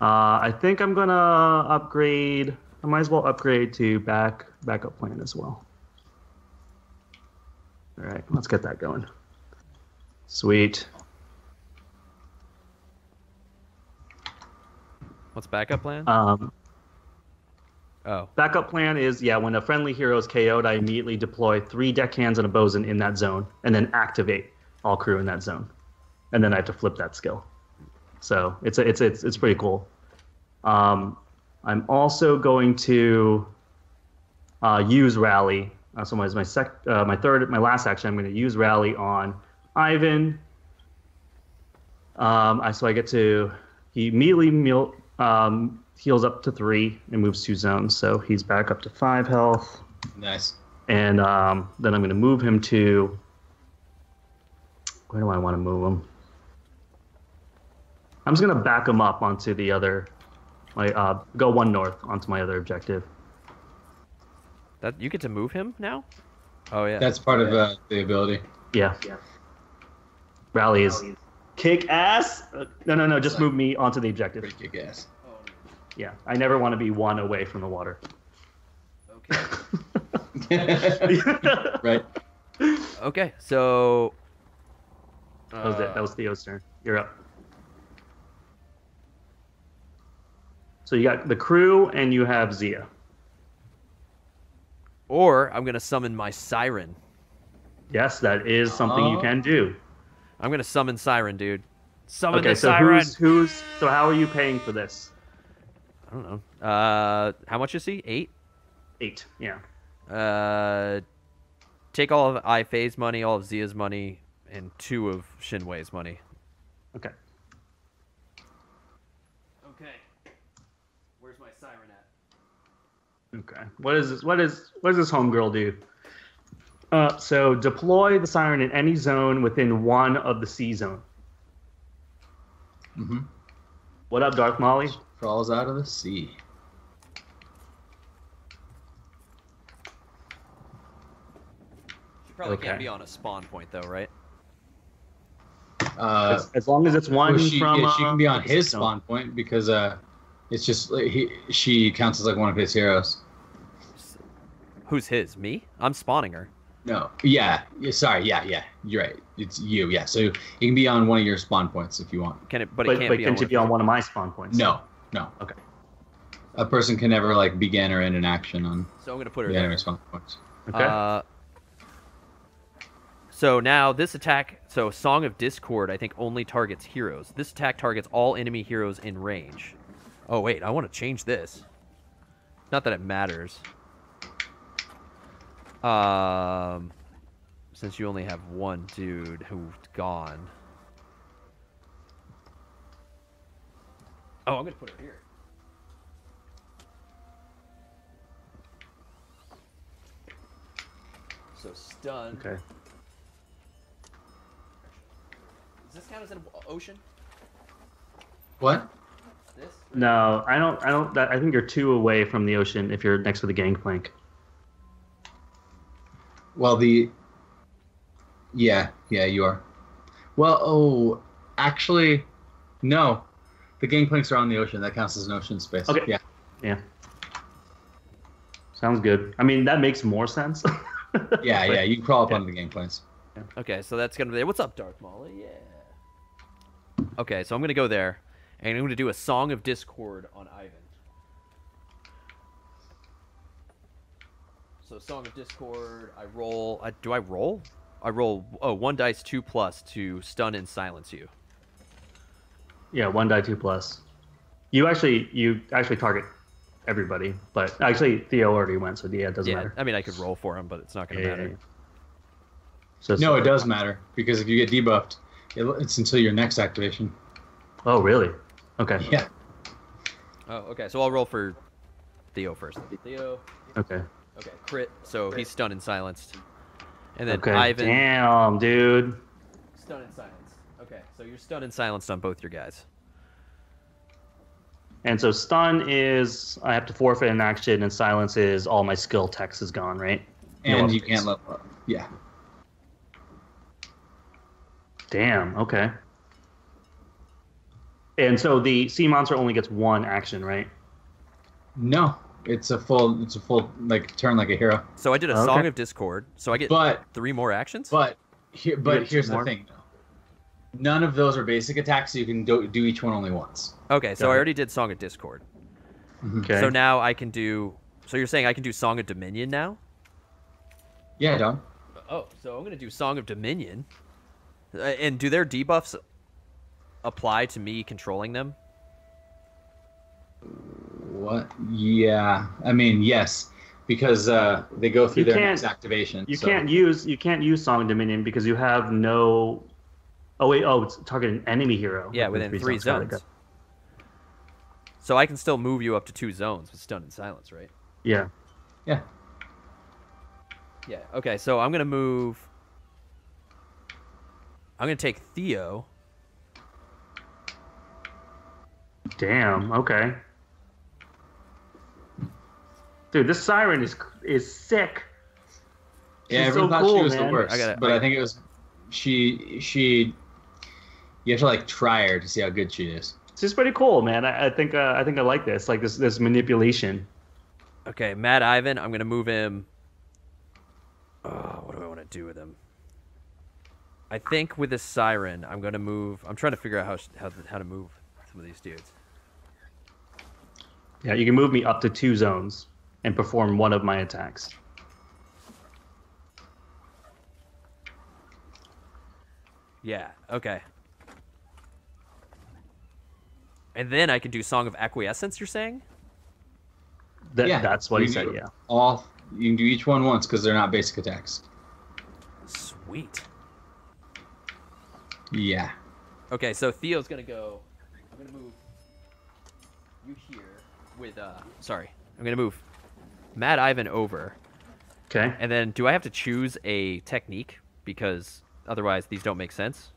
I think I'm gonna upgrade. I might as well upgrade to backup plan as well. All right, let's get that going. Sweet. What's backup plan? Backup plan is when a friendly hero is KO'd, I immediately deploy 3 deckhands and a bosun in that zone, and then activate all crew in that zone, and then I have to flip that skill. So it's pretty cool. I'm also going to use Rally. So my last action. I'm going to use Rally on Ivan. So I get to he immediately heals up to 3 and moves 2 zones. So he's back up to 5 health. Nice. And then I'm going to move him to. Where do I want to move him? I'm just gonna back him up onto the other, go 1 north onto my other objective. That you get to move him now? Oh yeah. That's part of the ability. Yeah. Rally is kick ass. No. Just move me onto the objective. Kick ass. Yeah. I never want to be 1 away from the water. Okay. Right. Okay. So. That was it. That was Theo's turn. You're up. So you got the crew, and you have Zia. Or I'm going to summon my Siren. Yes, that is something you can do. I'm going to summon Siren, dude. Summon the Siren. So how are you paying for this? I don't know. How much is he? 8? 8, yeah. Take all of Ifei's money, all of Zia's money, and 2 of Shinwei's money. Okay. Okay. What does this homegirl do? So deploy the Siren in any zone within 1 of the C zone. Mm-hmm. What up, Dark Molly? Crawls out of the sea. She probably can't be on a spawn point though, right? As long as it's one she can be on his spawn point because it's just like she counts as like one of his heroes. Who's his? Me? I'm spawning her. No. Yeah. Sorry. Yeah. Yeah. You're right. It's you. Yeah. So it can be on one of your spawn points if you want. Can it? But it can't be. Can it be on one of my spawn points? No. No. Okay. A person can never like begin or end an action on. So I'm gonna put her there. Spawn points. Okay. So now this attack. So Song of Discord, I think, only targets heroes. This attack targets all enemy heroes in range. Oh wait, I want to change this. Not that it matters. Since you only have one dude who's gone. Oh, I'm gonna put her here. So stun. Okay. Does this count as an ocean? What? This? No, I don't. I think you're two away from the ocean if you're next to the gangplank. Well, yeah, you are. Well, oh, actually, no. The gangplanks are on the ocean. That counts as an ocean space. Okay. Yeah. Yeah. Sounds good. I mean, that makes more sense. Yeah, yeah. You can crawl up onto the gangplanks. Yeah. Okay, so that's going to be there. What's up, Dark Molly? Yeah. Okay, so I'm going to go there, and I'm going to do a Song of Discord on Ivan. So Song of Discord, I roll. Do I roll? I roll. Oh, 1d2+ to stun and silence you. Yeah, 1d2+. You actually target everybody, but actually Theo already went, so yeah, it doesn't matter. I mean, I could roll for him, but it's not going to matter. Yeah. So no, it does matter because if you get debuffed, it's until your next activation. Oh, really? Okay. Yeah. Oh, okay. So I'll roll for Theo first. Theo. Okay. Okay, crit. So he's stunned and silenced. And then Ivan. Damn, dude. Stunned and silenced. Okay, so you're stunned and silenced on both your guys. And so stun is I have to forfeit an action, and silence is all my skill text is gone, right? And you can't level up. Yeah. Damn, okay. And so the sea monster only gets one action, right? No. It's a full like turn like a hero. So I did a Song of Discord. So I get three more actions. But here's the thing, though. None of those are basic attacks. So you can do each one only once. Okay, so I already did Song of Discord. Okay. So now I can do. So you're saying I can do Song of Dominion now? Yeah, Don. Oh, so I'm gonna do Song of Dominion. And do their debuffs apply to me controlling them? What? Yeah, I mean yes, because they go through their next activation. You can't use Song of Dominion because you have no. Oh wait, it's targeting an enemy hero. Yeah, within three zones. So I can still move you up to 2 zones with stun and silence, right? Yeah. Yeah. Yeah. Okay, so I'm gonna move. I'm gonna take Theo. Damn. Okay. Dude, this siren is sick. She's everyone so thought cool, she was man. The worst, but I think it was she. You have to like try her to see how good she is. She's pretty cool, man. I think I like this, like this manipulation. Okay, Mad Ivan. I'm gonna move him. What do I want to do with him? I think with this siren, I'm gonna move. I'm trying to figure out how to move some of these dudes. Yeah, you can move me up to 2 zones. And perform one of my attacks. Yeah, okay. And then I can do Song of Acquiescence, you're saying? That's what he said, yeah. You can do each one once because they're not basic attacks. Sweet. Yeah. Okay, so Theo's going to go... I'm going to move you here with... Sorry, I'm going to move... Mad Ivan over. Okay. And then do I have to choose a technique? Because otherwise these don't make sense.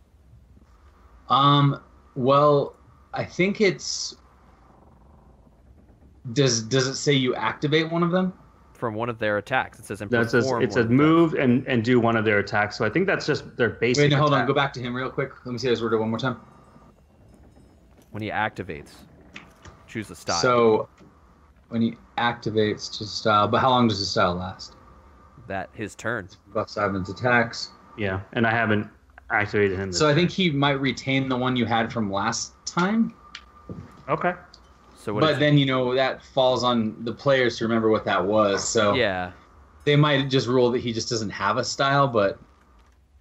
Well, I think it's... Does it say you activate one of them? from one of their attacks. It says it says move and do one of their attacks. So I think that's just their basic. Wait, no, hold on. Go back to him real quick. Let me see his order one more time. When he activates, choose a style. So when he activates, choose a style. But how long does the style last? That his turn. Buffs Ivan's attacks. Yeah, and I haven't activated him. So I think he might retain the one you had from last time. Okay. So but then, you know, that falls on the players to remember what that was. So yeah, they might just rule that he just doesn't have a style. But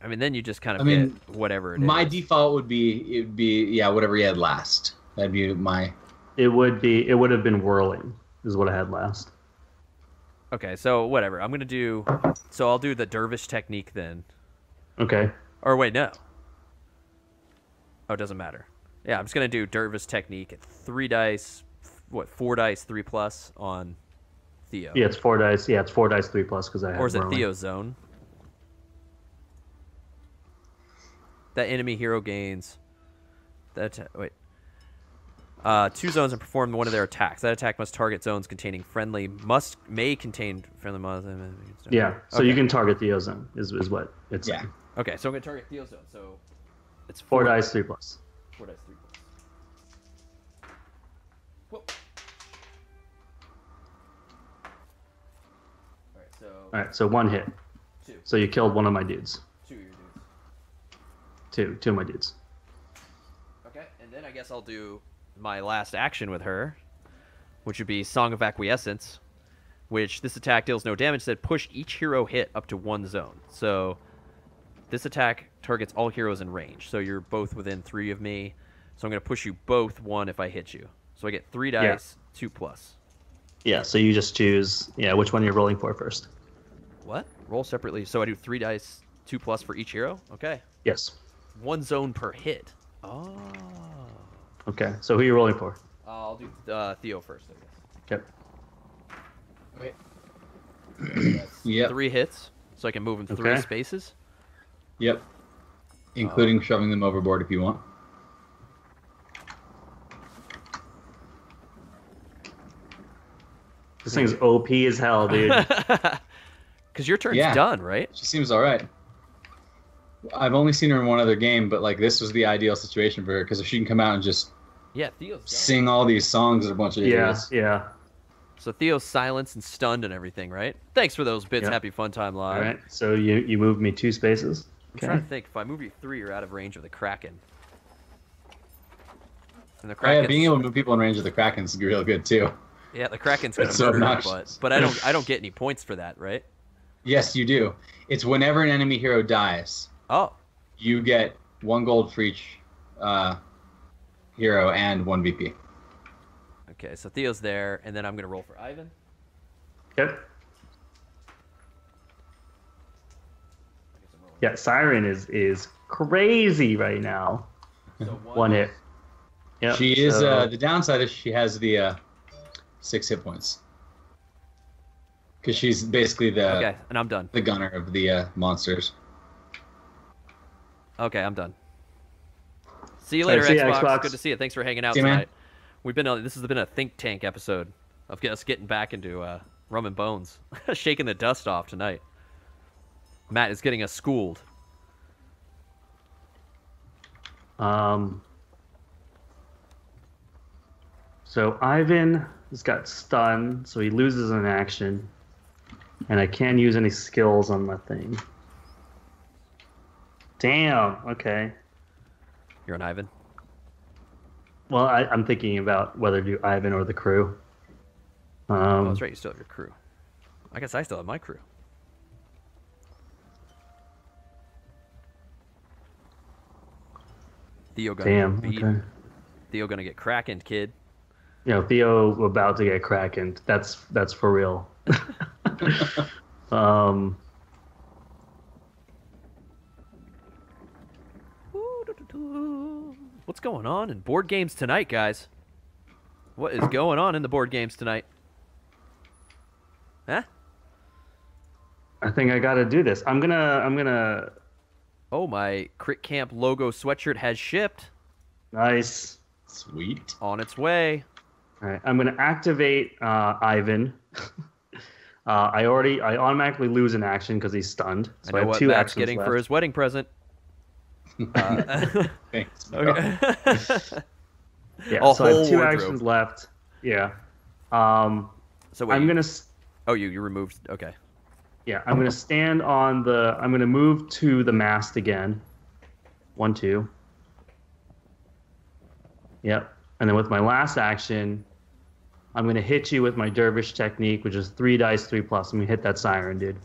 I mean, then you just kind of get whatever it is. My default would be yeah, whatever he had last. That'd be my. It would have been whirling is what I had last. Okay, so whatever. I'm gonna do. So I'll do the dervish technique then. Okay. Or wait, no. Oh, it doesn't matter. Yeah, I'm just gonna do dervish technique at 3 dice. What, 4 dice 3+ on Theo? Yeah, it's 4 dice. Yeah, it's 4 dice 3+ because I have. Or is it Theo's zone? That enemy hero gains. That wait. 2 zones and perform one of their attacks. That attack must target zones containing friendly may contain friendly. Yeah, so okay. You can target Theo's zone is what it's. Yeah. Okay, so I'm gonna target Theo's zone. So it's 4 dice 3+. 4 dice 3+. Whoa. All right, so 1 hit. 2. So you killed one of my dudes. 2 of your dudes. Two of my dudes. Okay, and then I guess I'll do my last action with her, which would be Song of Acquiescence, which this attack deals no damage. Said push each hero hit up to 1 zone. So this attack targets all heroes in range. So you're both within 3 of me. So I'm going to push you both 1 if I hit you. So I get 3 dice, yeah. 2+. Yeah, so you just choose which one you're rolling for first. What? Roll separately. So I do 3 dice, 2+ for each hero? Okay. Yes. 1 zone per hit. Oh. Okay, so who are you rolling for? I'll do Theo first, I guess. Okay. Okay. Yep. 3 hits, so I can move him 3 spaces. Yep. Including shoving them overboard if you want. This thing's OP as hell, dude. Because your turn's done, right? She seems all right. I've only seen her in one other game, but like this was the ideal situation for her because if she can come out and just sing all these songs and a bunch of idiots. Yeah. So Theo's silenced and stunned and everything, right? Thanks for those bits. Yep. Happy Fun Time Live. All right. So you moved me 2 spaces. I'm trying to think. If I move you 3, you're out of range of the Kraken. And the Kraken. Oh, yeah, being able to move people in range of the Kraken's real good too. Yeah, the Kraken's gonna murder my butt, but I don't get any points for that, right? Yes, you do. It's whenever an enemy hero dies. Oh. You get 1 gold for each hero and 1 VP. Okay, so Theo's there, and then I'm going to roll for Ivan. Okay. Yeah, Siren is crazy right now. So one hit. Yep, she is, the downside is she has the 6 hit points. Because she's basically the and I'm done. The gunner of the monsters. Okay, I'm done. See you later, Xbox. Good to see you. Thanks for hanging out tonight. Man. We've been this has been a think tank episode of us getting back into Rum and Bones, shaking the dust off tonight. Matt is getting us schooled. So Ivan has got stunned, so he loses an action, and I can't use any skills on my thing. Damn. Okay. You're on Ivan. Well, I'm thinking about whether to do Ivan or the crew. Oh, that's right. You still have your crew. I guess I still have my crew. Theo gonna beat. Okay. Theo gonna get Krakened, kid. You know, Theo about to get Krakened. That's for real. What's going on in board games tonight, guys? What is going on in the board games tonight? Huh? I think I gotta do this. I'm gonna. Oh, my Crit Camp logo sweatshirt has shipped. Nice. Sweet. On its way. All right, I'm gonna activate Ivan. I automatically lose an action because he's stunned. So I know I have what two Matt's actions getting left for his wedding present. Thanks. Okay. Yeah, so I have two actions left. Yeah. So wait, I'm gonna. Oh, you removed. Okay. Yeah, I'm gonna stand on the. I'm gonna move to the mast again. 1, 2. Yep. And then with my last action, I'm going to hit you with my Dervish Technique, which is 3 dice, 3+. I'm going to hit that siren, dude.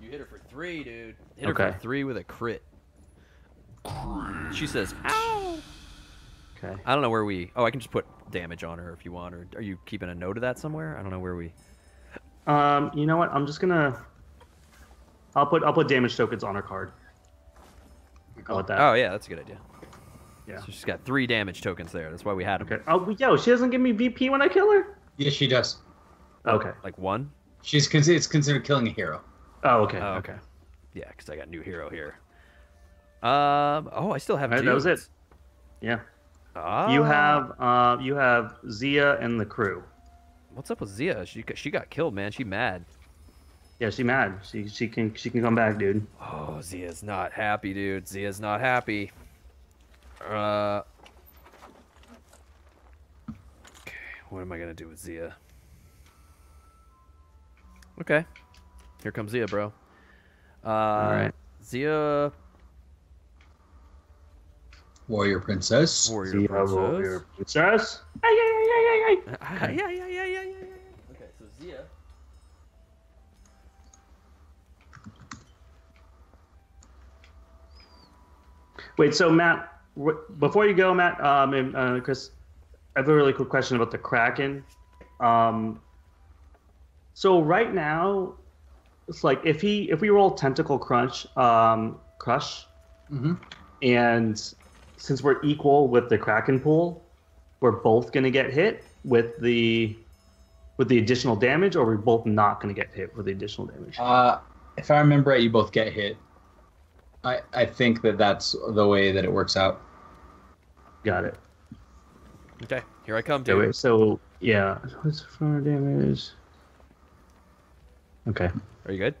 You hit her for 3, dude. Hit her for 3 with a crit. She says, ow! Okay. I don't know where we... Oh, I can just put damage on her if you want. Or are you keeping a note of that somewhere? I don't know where we... You know what? I'm just going to... I'll put damage tokens on her card. How about that? Oh, yeah. That's a good idea. Yeah. So she's got 3 damage tokens there. That's why we had them. Okay. Oh, yo, she doesn't give me VP when I kill her? Yeah, she does. Okay. Like 1? It's considered killing a hero. Oh, okay. Oh, okay. Yeah, because I got new hero here. I still have 2. That was it. Yeah. Oh. You have Zia and the crew. What's up with Zia? She got killed, man. She mad. Yeah, she mad. She can come back, dude. Oh, Zia's not happy, dude. Zia's not happy. Okay, what am I gonna do with Zia? Okay, here comes Zia, bro. All right, Zia. Warrior princess. Warrior princess. Warrior princess. Okay, so Zia. Wait, so Matt. Before you go, Matt, and Chris, I have a really quick question about the Kraken. So right now, it's like if we roll Tentacle Crush, mm-hmm. and since we're equal with the Kraken pool, we're both gonna get hit with the additional damage, or we're both not gonna get hit with the additional damage. If I remember right, you both get hit. I think that's the way that it works out. Got it. Okay, here I come, dude. So, yeah. What's fire damage? Okay. Are you good?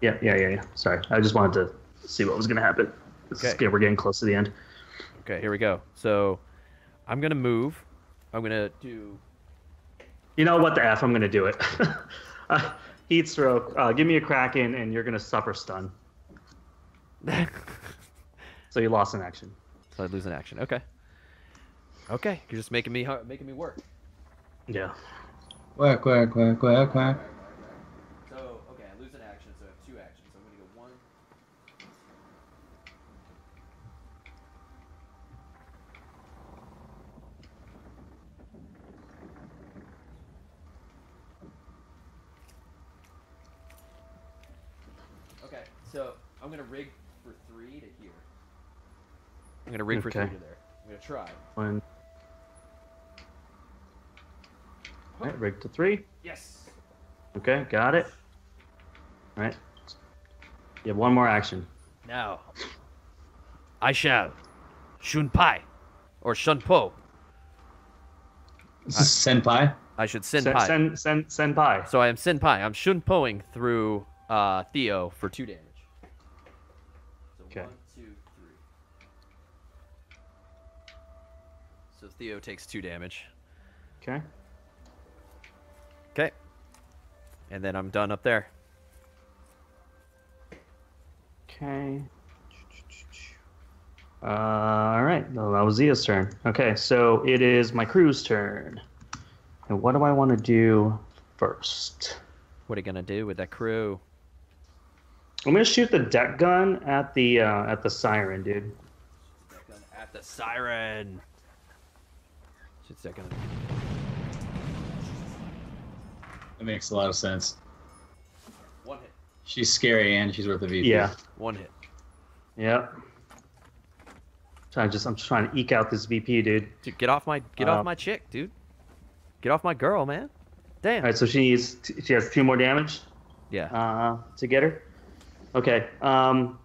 Yeah. Sorry. I just wanted to see what was going to happen. Okay. We're getting close to the end. Okay, here we go. So, I'm going to move. I'm going to do... You know what the F? I'm going to do it. Heat stroke. Give me a Kraken, and you're going to suffer stun. So you lost an action. So I'd lose an action. Okay. You're just making me work. Yeah. Work. So okay, I lose an action, so I have 2 actions. So I'm gonna go 1. Okay, so I'm gonna rig. I'm going to rig for Thunder there. I'm going to try. 1. All right, rig to 3. Yes. Okay, got it. All right. You have 1 more action. Now, I shall Shunpai or Shunpo. This is Senpai. I should Senpai. Senpai. So I am Senpai. I'm Shunpoing through Theo for 2 damage. So okay. 1, 2, 3. So Theo takes 2 damage. Okay. And then I'm done up there. Okay. All right. Well, that was Zia's turn. Okay, so it is my crew's turn. And what do I want to do first? What are you gonna do with that crew? I'm gonna shoot the deck gun at the siren, dude. Deck gun at the siren. That makes a lot of sense. 1 hit. She's scary and she's worth a VP. Yeah. 1 hit. Yep. I'm just trying to eke out this VP, dude. Dude, get off my chick, dude. Get off my girl, man. Damn. All right, so she has 2 more damage. Yeah. To get her. Okay. Can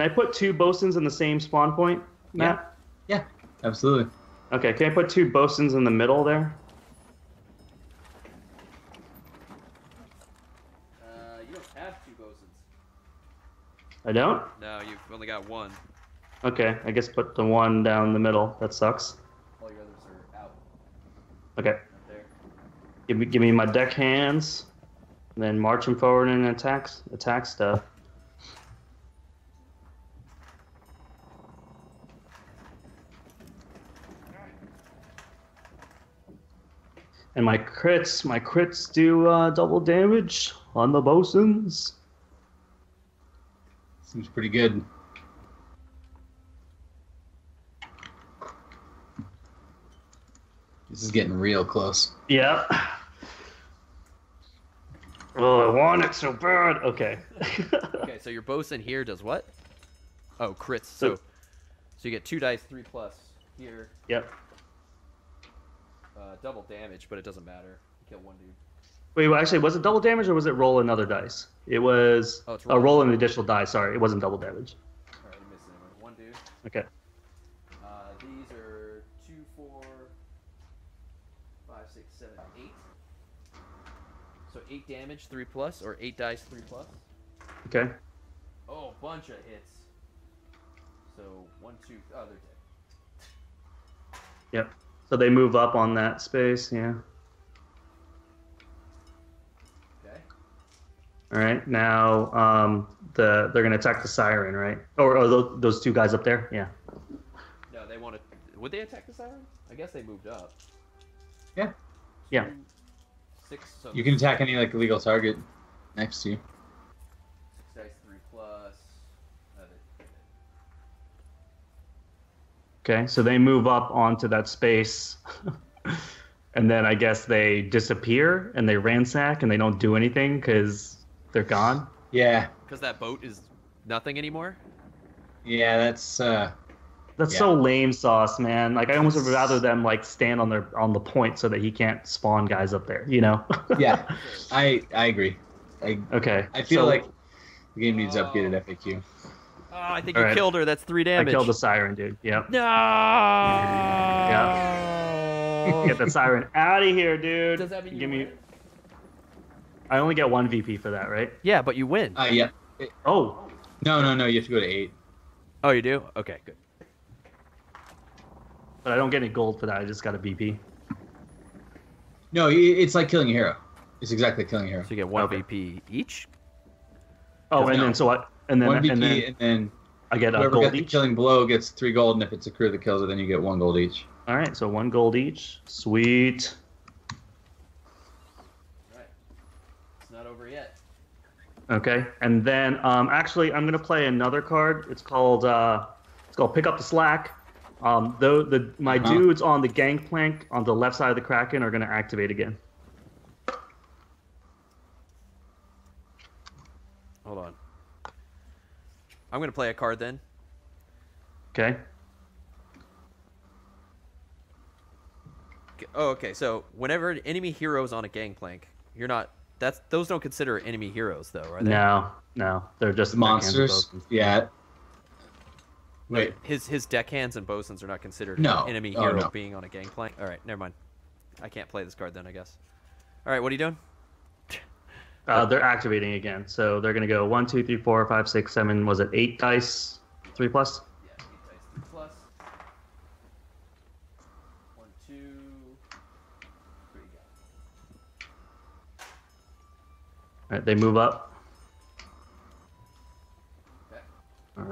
I put 2 bosuns in the same spawn point, Matt? Yeah. Absolutely. Okay, can I put 2 bosuns in the middle there? I don't? No, you've only got one. Okay, I guess put the one down the middle. That sucks. All your others are out. Okay. Right there. Give me my deck hands, and then march them forward and attack stuff. And my crits do double damage on the bosuns. Seems pretty good. This is getting real close. Yeah. Oh, I want it so bad. Okay. Okay, so your bosun here does what? Oh, crits. So you get 2 dice, 3+ here. Yep. Double damage, but it doesn't matter. You kill one dude. Wait, well, actually, was it double damage or was it roll another dice? It was roll an additional die. Sorry, it wasn't double damage. All right, you missed it. One dude. Okay. These are 2, 4, 5, 6, 7, 8. So 8 damage, 3+, or 8 dice, 3+. Okay. Oh, a bunch of hits. So 1, 2, oh, they're dead. Yep. So they move up on that space, yeah. Okay. All right, now they're gonna attack the siren, right? Or those two guys up there, yeah. No, they want to. Would they attack the siren? I guess they moved up. Yeah. Yeah. 6. So you can attack any like illegal target next to you. 6 dice, 3+. Okay, so they move up onto that space, and then I guess they disappear, and they ransack, and they don't do anything because they're gone? Yeah. Because that boat is nothing anymore? Yeah, that's so lame, Sauce, man. Like, I almost would rather them, like, stand on the point so that he can't spawn guys up there, you know? Yeah, I agree. Okay. I feel like the game needs updated FAQ. Oh, I think you killed her. That's 3 damage. I killed the siren, dude. Yep. No! Yeah. Get the siren out of here, dude. Does that mean you win? I only get 1 VP for that, right? Yeah, but you win. Yeah. Oh. No. You have to go to 8. Oh, you do? Okay, good. But I don't get any gold for that. I just got a VP. No, it's like killing a hero. It's exactly like killing a hero. So you get 1 VP each? Oh, and then so what? And then 1 VP, and then I get a gold each. The killing blow gets 3 gold, and if it's a crew that kills it, then you get 1 gold each. All right, so 1 gold each. Sweet. All right, it's not over yet. Okay, and then actually, I'm gonna play another card. It's called Pick Up the Slack. My dudes on the gangplank on the left side of the Kraken are gonna activate again. Hold on. I'm going to play a card then. Okay. Oh, okay. So whenever an enemy hero is on a gangplank, you're not... Those don't consider enemy heroes, though, are they? No. They're just monsters. Yeah. Wait. His deckhands and bosuns are not considered an enemy hero being on a gangplank. All right, never mind. I can't play this card then, I guess. All right, what are you doing? They're activating again, so they're going to go 1, 2, 3, 4, 5, 6, 7. Was it 8 dice, 3+? Yeah, 8 dice, 3+. 1, 2, 3. All right, they move up. Okay. All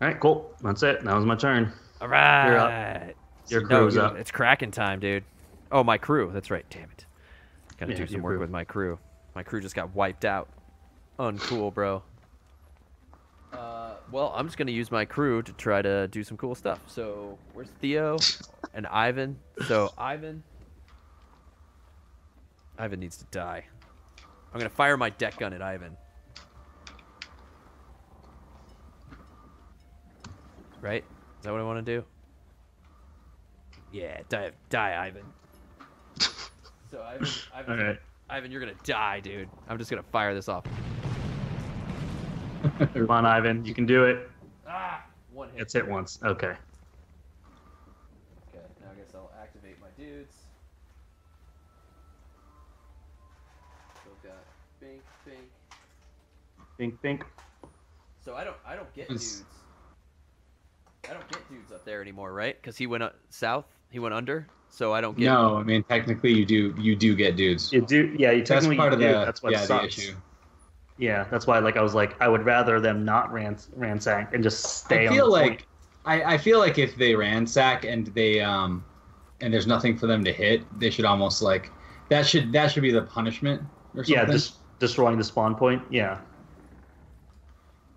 right, cool. That's it. That was my turn. All right. You're up. Your crew's up. It's Kraken time, dude. Oh, my crew. That's right. Damn it. Gotta do some work with my crew. My crew just got wiped out. Uncool, bro. Well, I'm just gonna use my crew to try to do some cool stuff. So, where's Theo and Ivan? So, Ivan needs to die. I'm gonna fire my deck gun at Ivan. Right? Is that what I want to do? Yeah, die, Ivan. So Ivan, right. Ivan, you're gonna die, dude. I'm just gonna fire this off. Come on, Ivan, you can do it. Ah, 1 hit. It's hit once. Okay. Okay, now I guess I'll activate my dudes. So we've got Bink, Think. So I don't get dudes. I don't get dudes up there anymore, right? Because he went south. He went under. So I don't get. No, I mean technically you do get dudes. You do, yeah. You technically that's part of the, that's what sucks. The issue. Yeah, that's why like I was like I would rather them not ransack and just stay. I feel on the like I feel like if they ransack and they and there's nothing for them to hit, they should almost like that should be the punishment or something. Yeah, just destroying the spawn point. Yeah.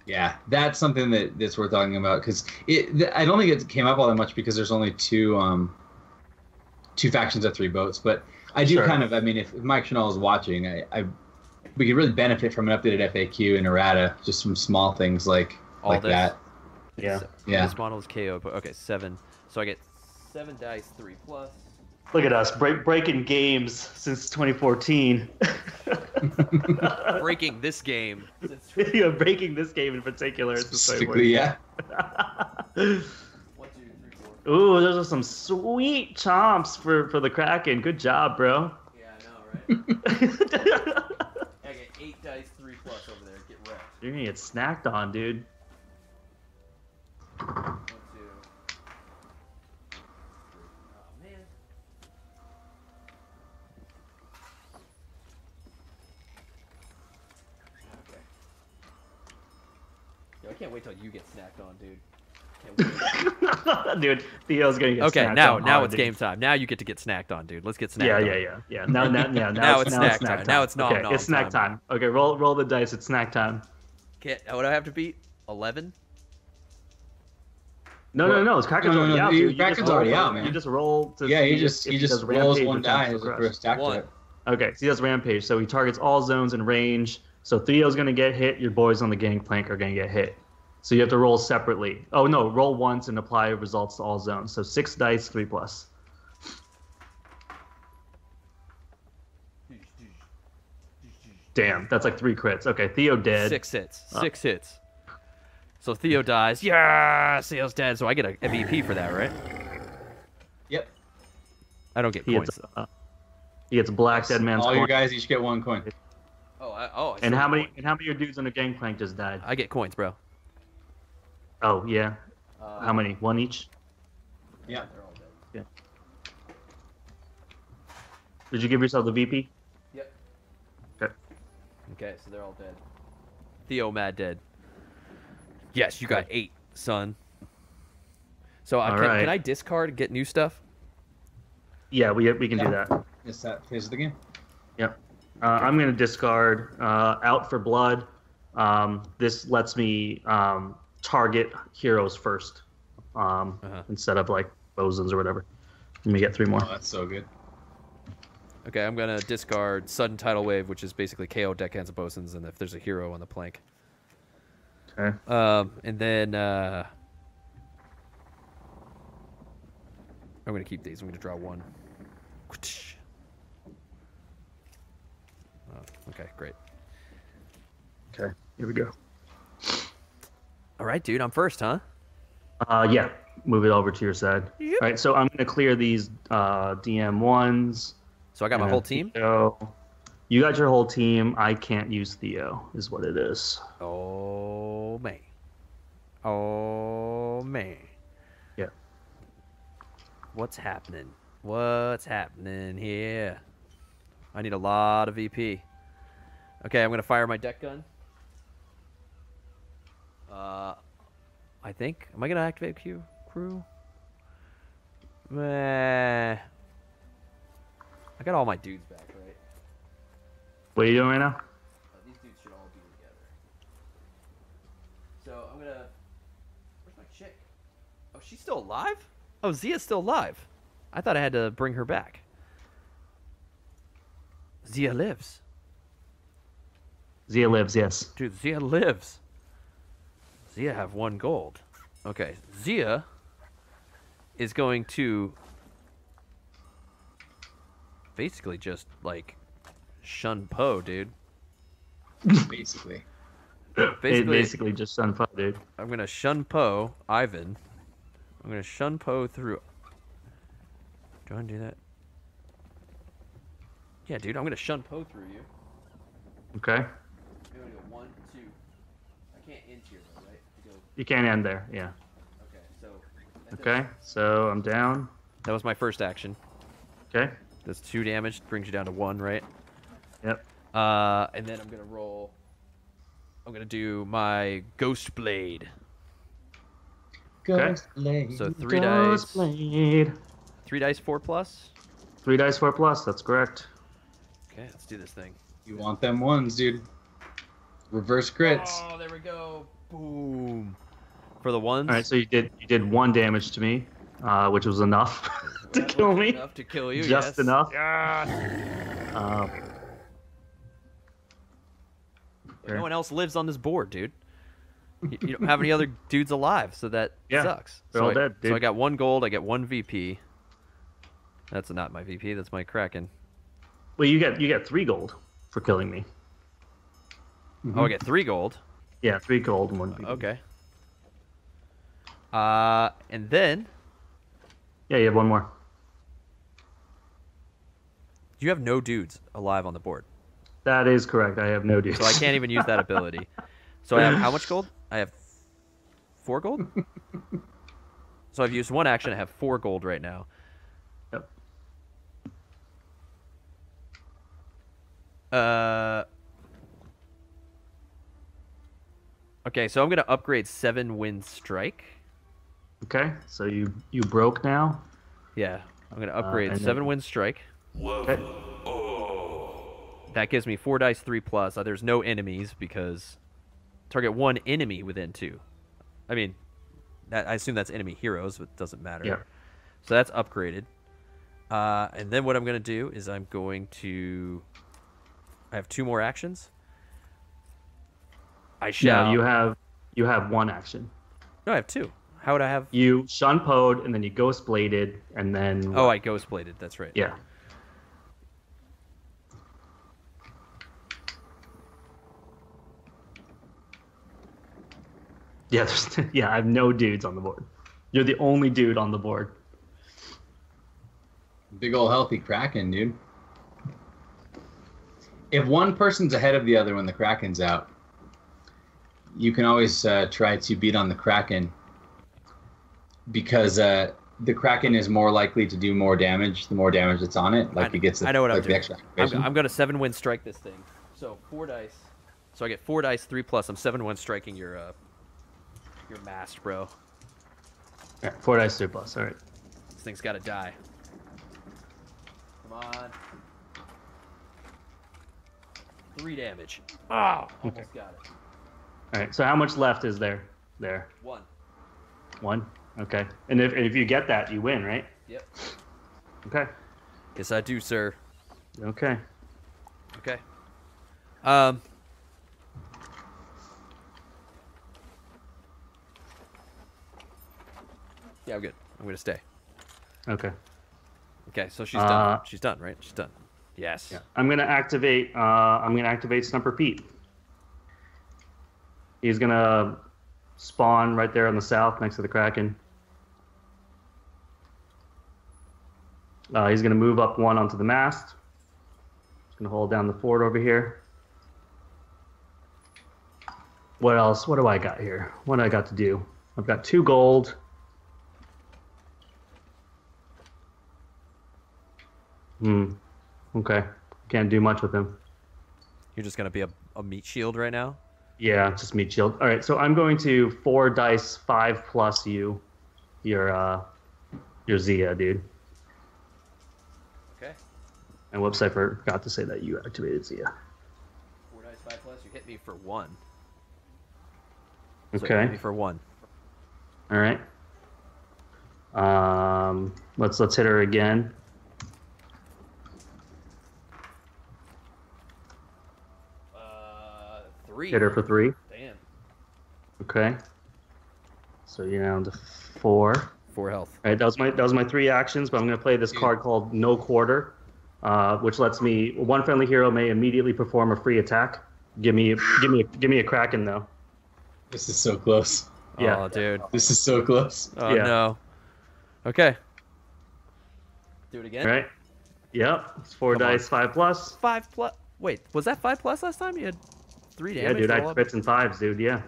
Yeah, that's something that's worth talking about because I don't think it came up all that much because there's only two factions of three boats. But I do kind of, I mean, if Mike Chanel is watching, we could really benefit from an updated FAQ and errata, just some small things like that. Yeah. So, yeah. This model is KO, but okay, 7. So I get 7 dice, 3+. Look at us breaking games since 2014. Breaking this game. Yeah, breaking this game in particular. Specifically, yeah. 1, 2, 3, 4. Ooh, those are some sweet chomps for the Kraken. Good job, bro. Yeah, I know, right? I get 8 dice, 3+ over there. Get wrecked. You're gonna get snacked on, dude. 1, 2. Oh man. Okay. Yo, I can't wait till you get snacked on, dude. Dude, Theo's gonna get snacked on. Okay, now it's game time. Now you get to get snacked on, dude. Let's get snacked on. Yeah. Now it's snack time. Now it's nom-nom time. It's snack time. Okay, roll the dice. It's snack time. What do I have to beat? 11? No. It's Kraken's already out, dude. Kraken's already out, man. You just roll to... Yeah, he just rolls one die and throws a stack to it. Okay, so he does Rampage. So he targets all zones in range. So Theo's gonna get hit. Your boys on the Gangplank are gonna get hit. So you have to roll separately. Oh no, roll once and apply results to all zones. So 6 dice, 3+. Damn, that's like 3 crits. Okay, Theo dead. 6 hits. Oh. 6 hits. So Theo dies. Yeah, Theo's dead. So I get an MVP for that, right? Yep. I don't get points. He gets black dead man's. All coin. You guys each get 1 coin. Oh, and how many of your dudes on the Gangplank just died? I get coins, bro. Oh, yeah. How many? 1 each? Yeah. They're all dead. Yeah. Did you give yourself the VP? Yep. Okay, so they're all dead. Theo mad dead. Yes, you got 8, son. So can I discard and get new stuff? Yeah, we can do that. Is that phase of the game? Yep. Okay. I'm going to discard Out for Blood. This lets me... target heroes first instead of like bosons or whatever. Let me get 3 more. Oh, that's so good. Okay, I'm going to discard Sudden Tidal Wave, which is basically KO deckhands and bosons, and if there's a hero on the plank. Okay. And then I'm going to keep these. I'm going to draw 1. Oh, okay, great. Okay, here we go. All right, dude, I'm first, huh? Yeah, move it over to your side. Yep. All right, so I'm going to clear these DM1s. So I got my whole team? Theo. You got your whole team. I can't use Theo is what it is. Oh, man. Yeah. What's happening? What's happening here? I need a lot of VP. Okay, I'm going to fire my deck gun. I think. Am I gonna activate crew? Meh. I got all my dudes back, right? What are you doing right now? These dudes should all be together. So I'm gonna. Where's my chick? Oh, she's still alive? Oh, Zia's still alive. I thought I had to bring her back. Zia lives. Zia lives, yes. Dude, Zia lives. Zia have 1 gold. Okay, Zia is going to basically just like Shunpo, dude. Basically just Shunpo, dude. I'm gonna Shunpo Ivan. I'm gonna Shunpo through. Do I do that? Yeah, dude. I'm gonna Shunpo through you. Okay. I'm gonna go 1, 2. I can't end here, though, right? You can't end there, yeah. Okay, so. Okay, so I'm down. That was my first action. Okay. That's 2 damage, brings you down to 1, right? Yep. And then I'm gonna roll. I'm gonna do my Ghost Blade. Ghost Blade. So 3 dice. Ghost Blade. 3 dice 4+. 3 dice 4+. That's correct. Okay, let's do this thing. You want them ones, dude. Reverse crits. Oh, there we go. Boom. For the ones. All right, so you did 1 damage to me, which was enough to kill me. Enough to kill you. Just enough. Yes. No one else lives on this board, dude. You don't have any other dudes alive, so that sucks. They're all dead, dude. So I got 1 gold, I get 1 VP. That's not my VP, that's my Kraken. Well, you get 3 gold for killing me. Mm-hmm. Oh, I get 3 gold? Yeah, 3 gold and 1 VP. Okay. And then... Yeah, you have 1 more. You have no dudes alive on the board. That is correct. I have no dudes. So I can't even use that ability. So I have how much gold? I have 4 gold? So I've used 1 action. I have 4 gold right now. Yep. Okay, so I'm going to upgrade 7 Wind Strike. Okay, so you broke now? Yeah, I'm going to upgrade 7 Wind Strike. Whoa. Okay. That gives me 4 dice, 3+. There's no enemies because target 1 enemy within 2. I mean, I assume that's enemy heroes, but it doesn't matter. Yeah. So that's upgraded. And then what I'm going to do is I'm going to... I have 2 more actions. I shall... No, you have 1 action. No, I have 2. How would I have... You Shunpo'd, and then you Ghost Bladed, and then... Oh, I Ghost Bladed. That's right. Yeah. Yeah, I have no dudes on the board. You're the only dude on the board. Big ol' healthy Kraken, dude. If one person's ahead of the other when the Kraken's out, you can always try to beat on the Kraken because the Kraken is more likely to do more damage the more damage that's on it. Like it gets. I know what I'm doing. Extra I'm going to 7-win strike this thing. So 4 dice. So I get 4 dice, 3+. I'm 7-win striking your. You're masked, bro. All right, 4 dice, 3+. All right. This thing's got to die. Come on. 3 damage. Oh, almost got it. All right. So how much left is there? There. 1. Okay. And if you get that, you win, right? Yep. Okay. Guess I do, sir. Okay. Okay. Yeah, I'm good. I'm going to stay. Okay. Okay, so she's done. She's done, right? She's done. Yes. Yeah. I'm going to activate Stumper Pete. He's going to spawn right there on the south next to the Kraken. He's going to move up 1 onto the mast. He's going to hold down the fort over here. What else? What do I got here? What do I got to do? I've got 2 gold. Okay. Can't do much with him. You're just going to be a meat shield right now? Yeah, just meat shield. All right, so I'm going to 4 dice, 5+ you, your Zia, dude. Okay. And whoops, I forgot to say that you activated Zia. 4 dice, 5+, you hit me for 1. Okay. So you hit me for 1. All right. Let's hit her again. Hit her for 3. Damn. Okay. So you're down to 4. 4 health. All right, that was my 3 actions, but I'm going to play this card called No Quarter, which lets me one friendly hero may immediately perform a free attack. Give me a Kraken though. This is so close. Yeah, oh, dude. This is so close. Oh yeah. No. Okay. Do it again. All right. Yep. It's 4 dice, 5+. Wait, was that 5+ last time? You had. 3 damage. Yeah, dude, I crits and 5s, dude, yeah.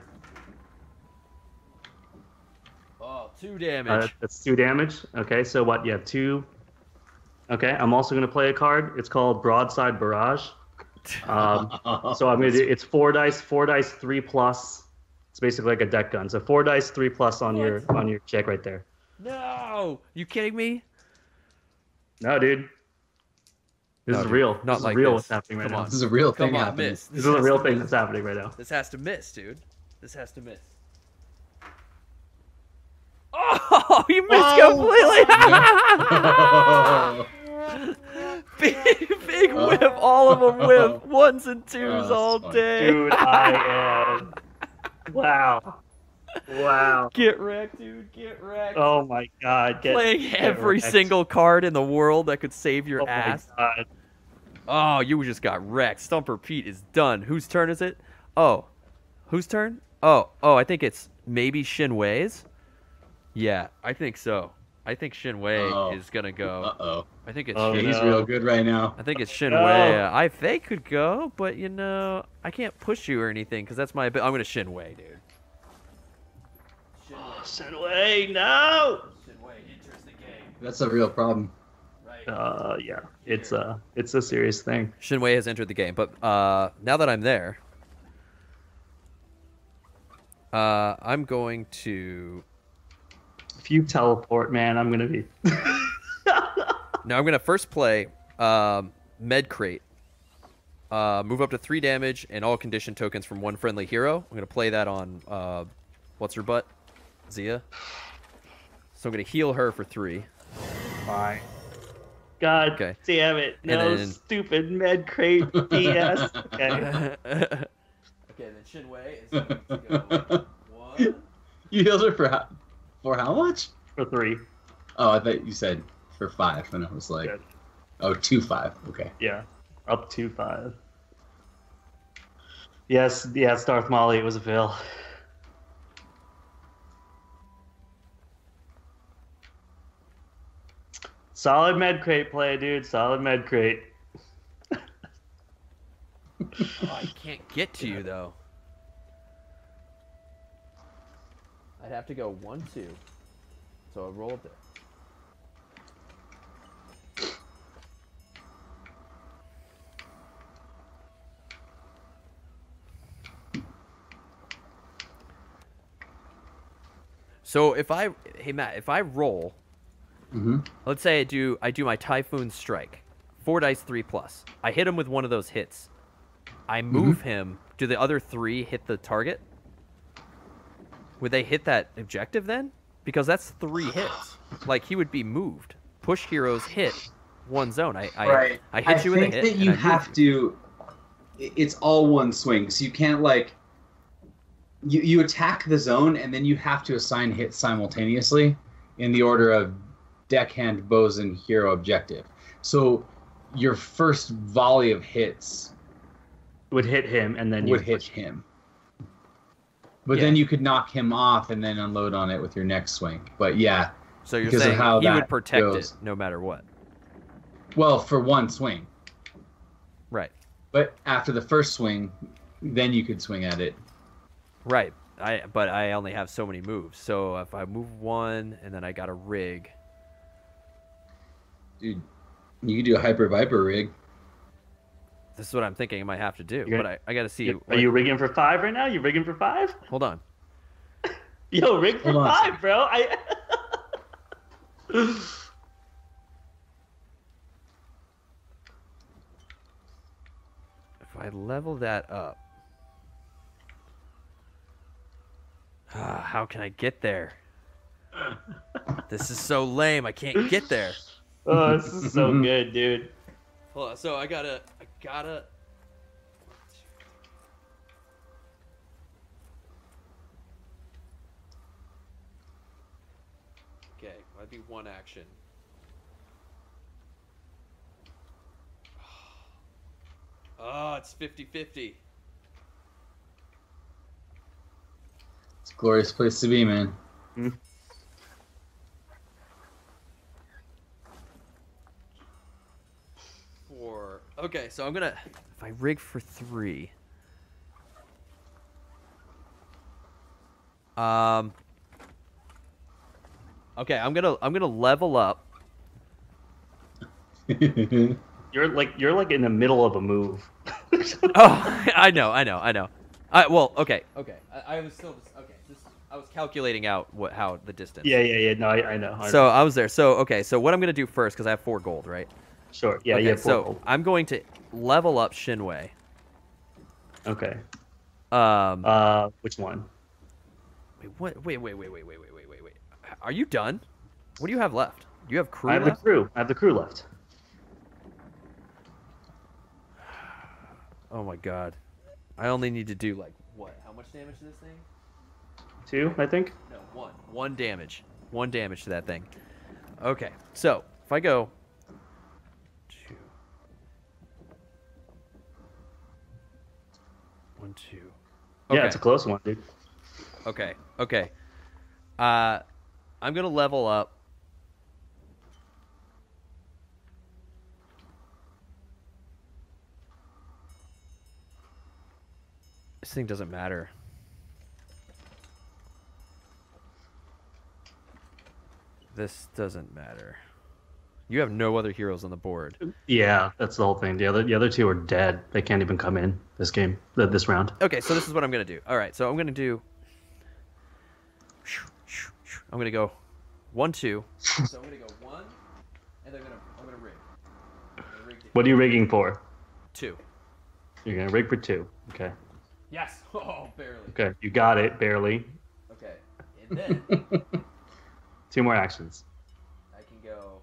Oh, 2 damage. That's 2 damage. Okay, so what? Yeah, 2. Okay, I'm also going to play a card. It's called Broadside Barrage. So I'm going to do, it's 4 dice, 3+. It's basically like a deck gun. So 4 dice, 3+ on your check right there. No, you kidding me? No, dude. This is real. Not like real. What's happening right now? This is a real thing. Come on, miss. This is a real thing that's happening right now. This has to miss, dude. This has to miss. Oh, you missed completely. Big whip, all of them whip, 1s and 2s all day. Dude, I am. Wow. Wow. Get wrecked, dude. Get wrecked. Oh, my God. Playing every single card in the world that could save your ass. Oh, my God. Oh, you just got wrecked. Stumper Pete is done. Whose turn is it? Oh. Whose turn? Oh. Oh, I think it's maybe Shinwei's. Yeah, I think so. I think Shinwei is going to go. Uh-oh. I think it's Shinwei. He's real good right now. I think it's Shinwei. Ifei could go, but, you know, I can't push you or anything because that's my... I'm going to Shinwei, dude. Shinwei, no! Shinwei enters the game. That's a real problem. Right. Yeah, it's a serious thing. Shinwei has entered the game, but now that I'm there, I'm going to... If you teleport, man, I'm gonna be... Now I'm gonna first play Medcrate. Move up to 3 damage and all condition tokens from 1 friendly hero. I'm gonna play that on... what's her butt? Zia. So I'm gonna heal her for 3. Bye. God damn it! No then... stupid Medcrate BS. Okay. Okay, then Shinwei is going to go 1. You healed her for how? For how much? For 3. Oh, I thought you said for 5, and I was like, good. Oh, 2 5. Okay. Yeah, up to 5. Yes, yeah, Darth Molly. It was a fail. Solid Medcrate play, dude. Solid Medcrate. Oh, I can't get to you, though. I'd have to go 1-2. So I rolled it. So if I... Hey, Matt, if I roll... Mm-hmm. Let's say I do my Typhoon Strike, 4 dice, 3+. I hit him with one of those hits. I move him. Do the other 3 hit the target? Would they hit that objective then? Because that's 3 hits. Like he would be moved. Push heroes hit 1 zone. I hit you with a hit. I think that you have to. It's all 1 swing, so you can't like. You attack the zone and then you have to assign hits simultaneously, in the order of. Deckhand, bosun, hero, objective. So your first volley of hits would hit him, and then you would hit him. But then you could knock him off and then unload on it with your next swing. But yeah, so you're saying he would protect it no matter what. Well, for 1 swing, right? But after the first swing, then you could swing at it, right? But I only have so many moves. So if I move 1 and then I got a rig. Dude, you could do a Hyper Viper rig. This is what I'm thinking I might have to do, but I gotta see. Are you rigging for 5 right now? You rigging for 5? Hold on. Yo, rig for 5, bro. If I level that up, how can I get there? This is so lame. I can't get there. Oh, this is so good, dude. Hold on, so I gotta. Okay, that'd be 1 action. Oh, it's 50-50. It's a glorious place to be, man. Okay, so I'm gonna. If I rig for 3, Okay, I'm gonna level up. You're like in the middle of a move. Oh, I know. Well, okay. I was still okay. I was calculating out how the distance. Yeah. No, I know. So I was there. So okay. So what I'm gonna do first, because I have 4 gold, right? Sure. Yeah. Okay, yeah. So I'm going to level up Shinwei. Okay. Which one? Wait. Are you done? What do you have left? Do you have crew? I have the crew left. Oh my god. I only need to do like what? How much damage to this thing? 2, I think. No, 1. 1 damage. 1 damage to that thing. Okay. So, if I go 2 1 2. Okay. Yeah, it's a close one, dude. Okay. I'm going to level up. This thing doesn't matter. This doesn't matter. You have no other heroes on the board. Yeah, that's the whole thing. The other 2 are dead. They can't even come in this game, this round. Okay, so this is what I'm going to do. All right, so I'm going to do... I'm going to go 1, 2. So I'm going to go 1, and I'm going to rig. What are you rigging for? 2. You're going to rig for 2. Okay. Yes. Oh, barely. Okay, you got it, barely. Okay, and then... 2 more actions. I'm going to go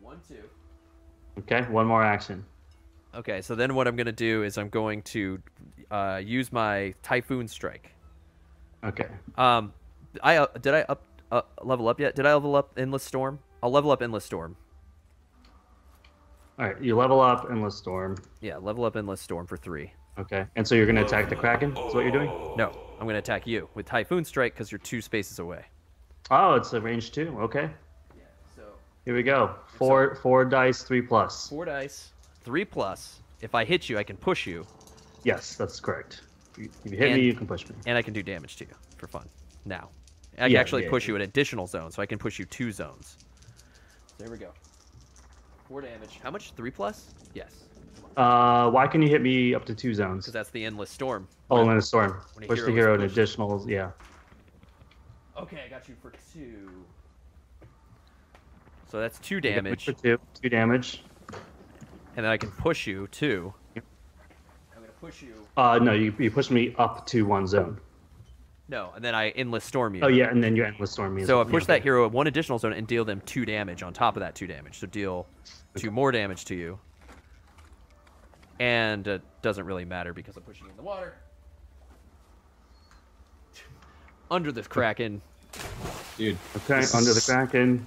1, 2. Okay, 1 more action. Okay, so then what I'm going to do is I'm going to use my Typhoon Strike. Okay. Did I level up yet? Did I level up Endless Storm? I'll level up Endless Storm. All right, you level up Endless Storm. Yeah, level up Endless Storm for 3. Okay, and so you're going to attack the Kraken? Is what you're doing? No, I'm going to attack you with Typhoon Strike because you're 2 spaces away. Oh, it's a range 2. Okay. Yeah. So here we go. Four dice, 3+. 4 dice, 3+. If I hit you, I can push you. Yes, that's correct. If you hit me, you can push me. And I can do damage to you for fun. Now. I can actually push you an additional zone, so I can push you 2 zones. There we go. 4 damage. How much? 3+? Yes. Why can you hit me up to 2 zones? Because that's the Endless Storm. Oh, Endless Storm. Push the hero an additional, yeah. Okay, I got you for 2. So that's 2 damage. For 2 damage. And then I can push you 2. Push you. No, you push me up to 1 zone. No, and then I Endless Storm you. Oh yeah, and then you Endless Storm me. So I push that hero at 1 additional zone and deal them 2 damage on top of that 2 damage. So deal 2 more damage to you. And it doesn't really matter because I'm pushing in the water. Under the Kraken. Dude. Okay, under the Kraken.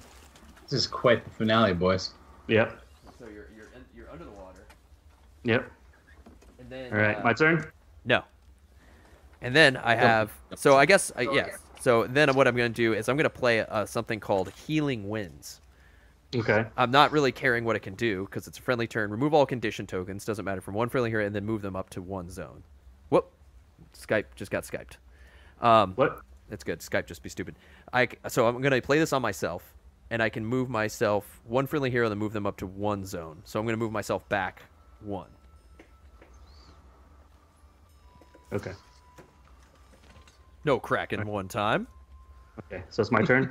This is quite the finale, boys. Yep. So you're under the water. Yep. Then, all right, my turn? No. And then I have... So I guess... Yes. So then what I'm going to do is I'm going to play something called Healing Winds. Okay. I'm not really caring what it can do because it's a friendly turn. Remove all condition tokens. Doesn't matter from 1 friendly hero and then move them up to 1 zone. Whoop. Skype just got Skyped. What? That's good. Skype just be stupid. So I'm going to play this on myself, and I can move myself 1 friendly hero and then move them up to 1 zone. So I'm going to move myself back 1. Okay. No Kraken okay. 1 time. Okay, so it's my turn?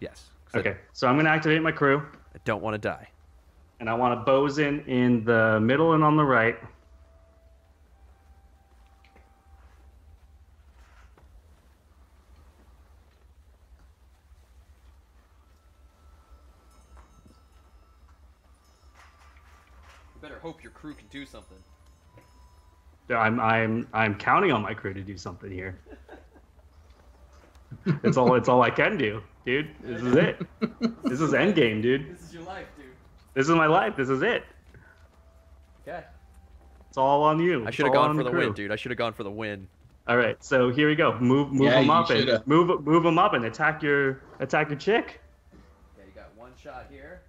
Yes. Okay, so I'm going to activate my crew. I don't want to die. And I want a bosun in the middle and on the right. You better hope your crew can do something. I'm counting on my crew to do something here. It's all I can do, dude. This is it. This is endgame, dude. This is your life, dude. This is my life. This is it. Okay. It's all on you. I should have gone for the win, dude. I should have gone for the win. All right, so here we go. Move them up and attack your chick. Yeah, you got 1 shot here.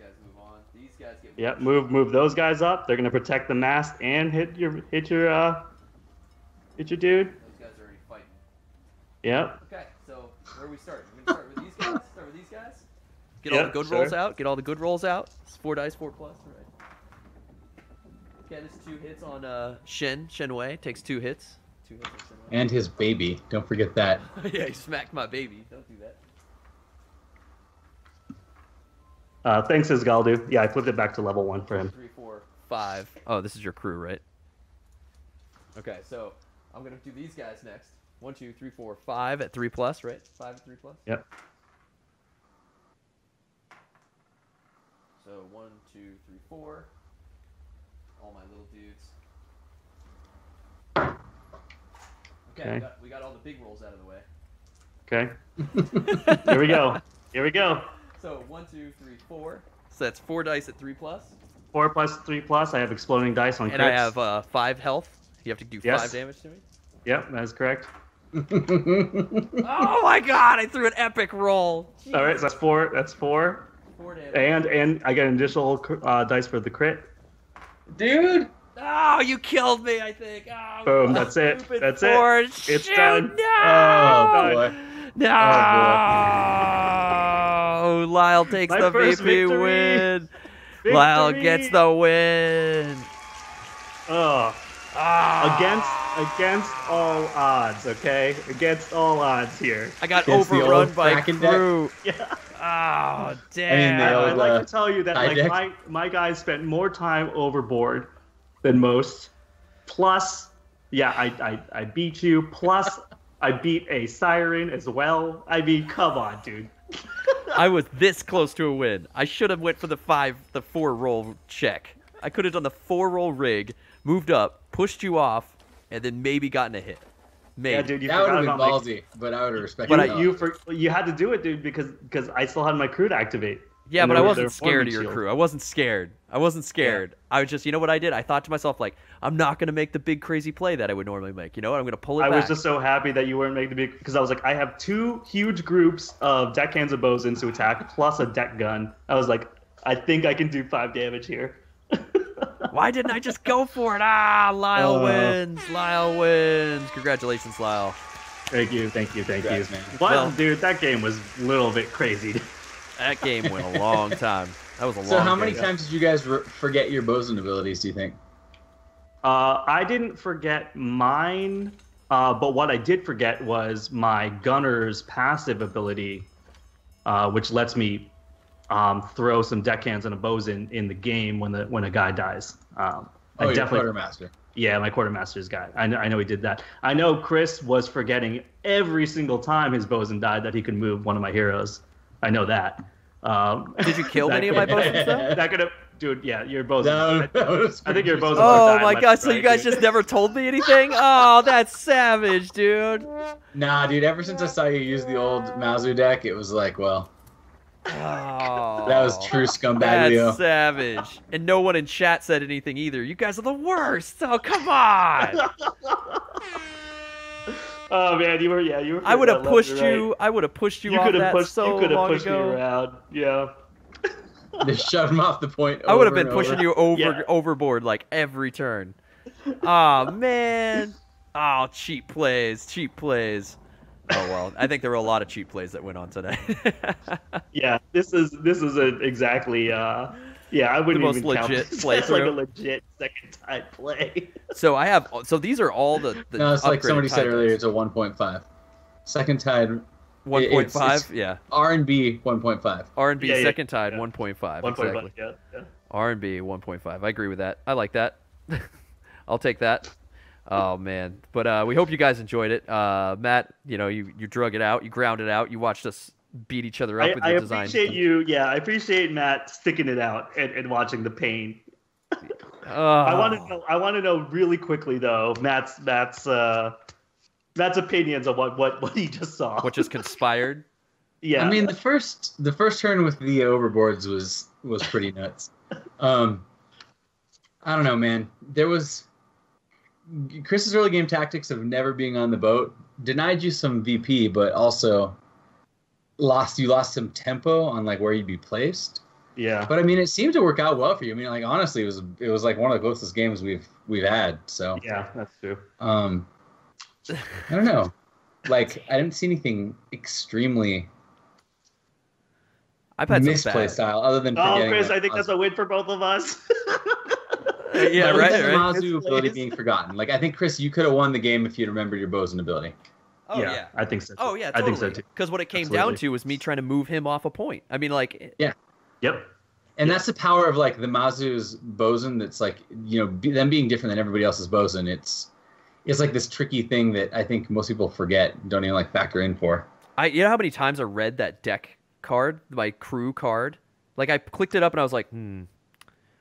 guys move on. These guys get. Yep, move those guys up. They're gonna protect the mast and hit your dude. Those guys are already fighting. Yep. Okay, so where do we start? We're gonna start with these guys. Start with these guys. Get all the good rolls out. Get all the good rolls out. It's 4 dice, 4+. Right. Okay, this 2 hits on Shinwei takes 2 hits. And his baby. Don't forget that. Yeah, he smacked my baby. Don't do that. Thanks, Izgaldu. Yeah, I flipped it back to level 1 for him. 3, 4, 5. Oh, this is your crew, right? Okay, so I'm going to do these guys next. 1, 2, 3, 4, 5 at 3+, right? 5 at 3+? Yep. So 1, 2, 3, 4. All my little dudes. Okay. We got all the big rolls out of the way. Okay. Here we go. Here we go. So 1, 2, 3, 4. So that's 4 dice at 3+. 4+, 3+. I have exploding dice on crits. And I have 5 health. You have to do 5 damage to me. Yep, that's correct. Oh my god! I threw an epic roll. Jeez. All right, so that's 4. That's 4. 4 damage. And I got an additional dice for the crit. Dude. Oh, you killed me, I think. Oh, boom, that's it. That's it. It's done. No! Oh, boy. No! Oh, boy. Lyle takes the VP win. Victory. Lyle gets the win. Oh. Against all odds, okay? Against all odds here. I got overrun by crew. Yeah. Oh, damn. I mean, I'd like to tell you that like, my guys spent more time overboard than most, plus, yeah, I beat you, plus I beat a siren as well. I mean, come on, dude. I was this close to a win. I should have went for the 4 roll check. I could have done the 4 roll rig, moved up, pushed you off, and then maybe gotten a hit. Maybe. Yeah, dude, that would have been ballsy, but I would have respected that. But you had to do it, dude, because I still had my crew to activate. Yeah, but I wasn't scared of your crew. I wasn't scared. Yeah. I was just, you know what I did? I thought to myself, like, I'm not going to make the big crazy play that I would normally make. You know, I'm going to pull it back. I was just so happy that you weren't making the big, because I was like, I have 2 huge groups of deckhands of bows into attack, plus a deck gun. I was like, I think I can do 5 damage here. Why didn't I just go for it? Ah, Lyle wins. Lyle wins. Congratulations, Lyle. Thank you. Thank you. Thank you, man. But, well, dude, that game was a little bit crazy. That game went a long time. That was a long time. So how many times did you guys forget your bosun abilities, do you think? I didn't forget mine, but what I did forget was my gunner's passive ability, which lets me throw some deckhands and a bosun in the game when a guy dies. Your quartermaster. Yeah, my quartermaster's guy. I know he did that. I know Chris was forgetting every single time his bosun died that he could move one of my heroes. I know that. Did you kill many of my bosuns, though? That could have, dude. Yeah, your bosun. No, I think your bosun. Oh my god! So you guys just never told me anything? Oh, that's savage, dude. Nah, dude. Ever since I saw you use the old Mazu deck, it was like, well, that was true scumbag. That's savage. And no one in chat said anything either. You guys are the worst. Oh, come on. Oh man, you were I would have pushed you. I would have pushed you off that so long ago. You could have pushed me around. Yeah. They shoved him off the point. I would have been pushing you overboard like every turn. Oh man. Oh, cheap plays, cheap plays. Oh well, I think there were a lot of cheap plays that went on today. Yeah, this is exactly. Yeah, I wouldn't even count this as like a legit second tide play. So I have, so these are all the no, it's like somebody said earlier, it's a 1.5. Second tide. 1.5, yeah. R&B 1.5. R&B second tide 1.5. 1.5, yeah. R&B 1.5. I agree with that. I like that. I'll take that. Oh man, but we hope you guys enjoyed it. Matt, you know, you drug it out, you ground it out, you watched us beat each other up with your design. I appreciate you. Yeah, I appreciate Matt sticking it out and watching the pain. I want to know really quickly though, Matt's opinions on what he just saw. What just conspired? Yeah. I mean, the first turn with the overboards was pretty nuts. I don't know, man. There was Chris's early game tactics of never being on the boat denied you some VP, but also you lost some tempo on like where you'd be placed. Yeah. But I mean, it seemed to work out well for you. I mean, like honestly, it was like one of the closest games we've had. So yeah, that's true. I don't know. Like I didn't see anything extremely misplay style other than forgetting. Oh, Chris, I think that's a win for both of us. Yeah, right. Mazu ability being forgotten. Like I think Chris, you could have won the game if you'd remembered your bosun ability. Oh, yeah, yeah, I think so. Oh, yeah, totally. I think so too. Because what it came down to was me trying to move him off a point. I mean, like, yeah, yep. And that's the power of like the Mazu's bosun. That's like, you know, them being different than everybody else's bosun. It's like this tricky thing that I think most people forget, don't even like factor in for. You know how many times I read that deck card, my crew card? Like I clicked it up and I was like,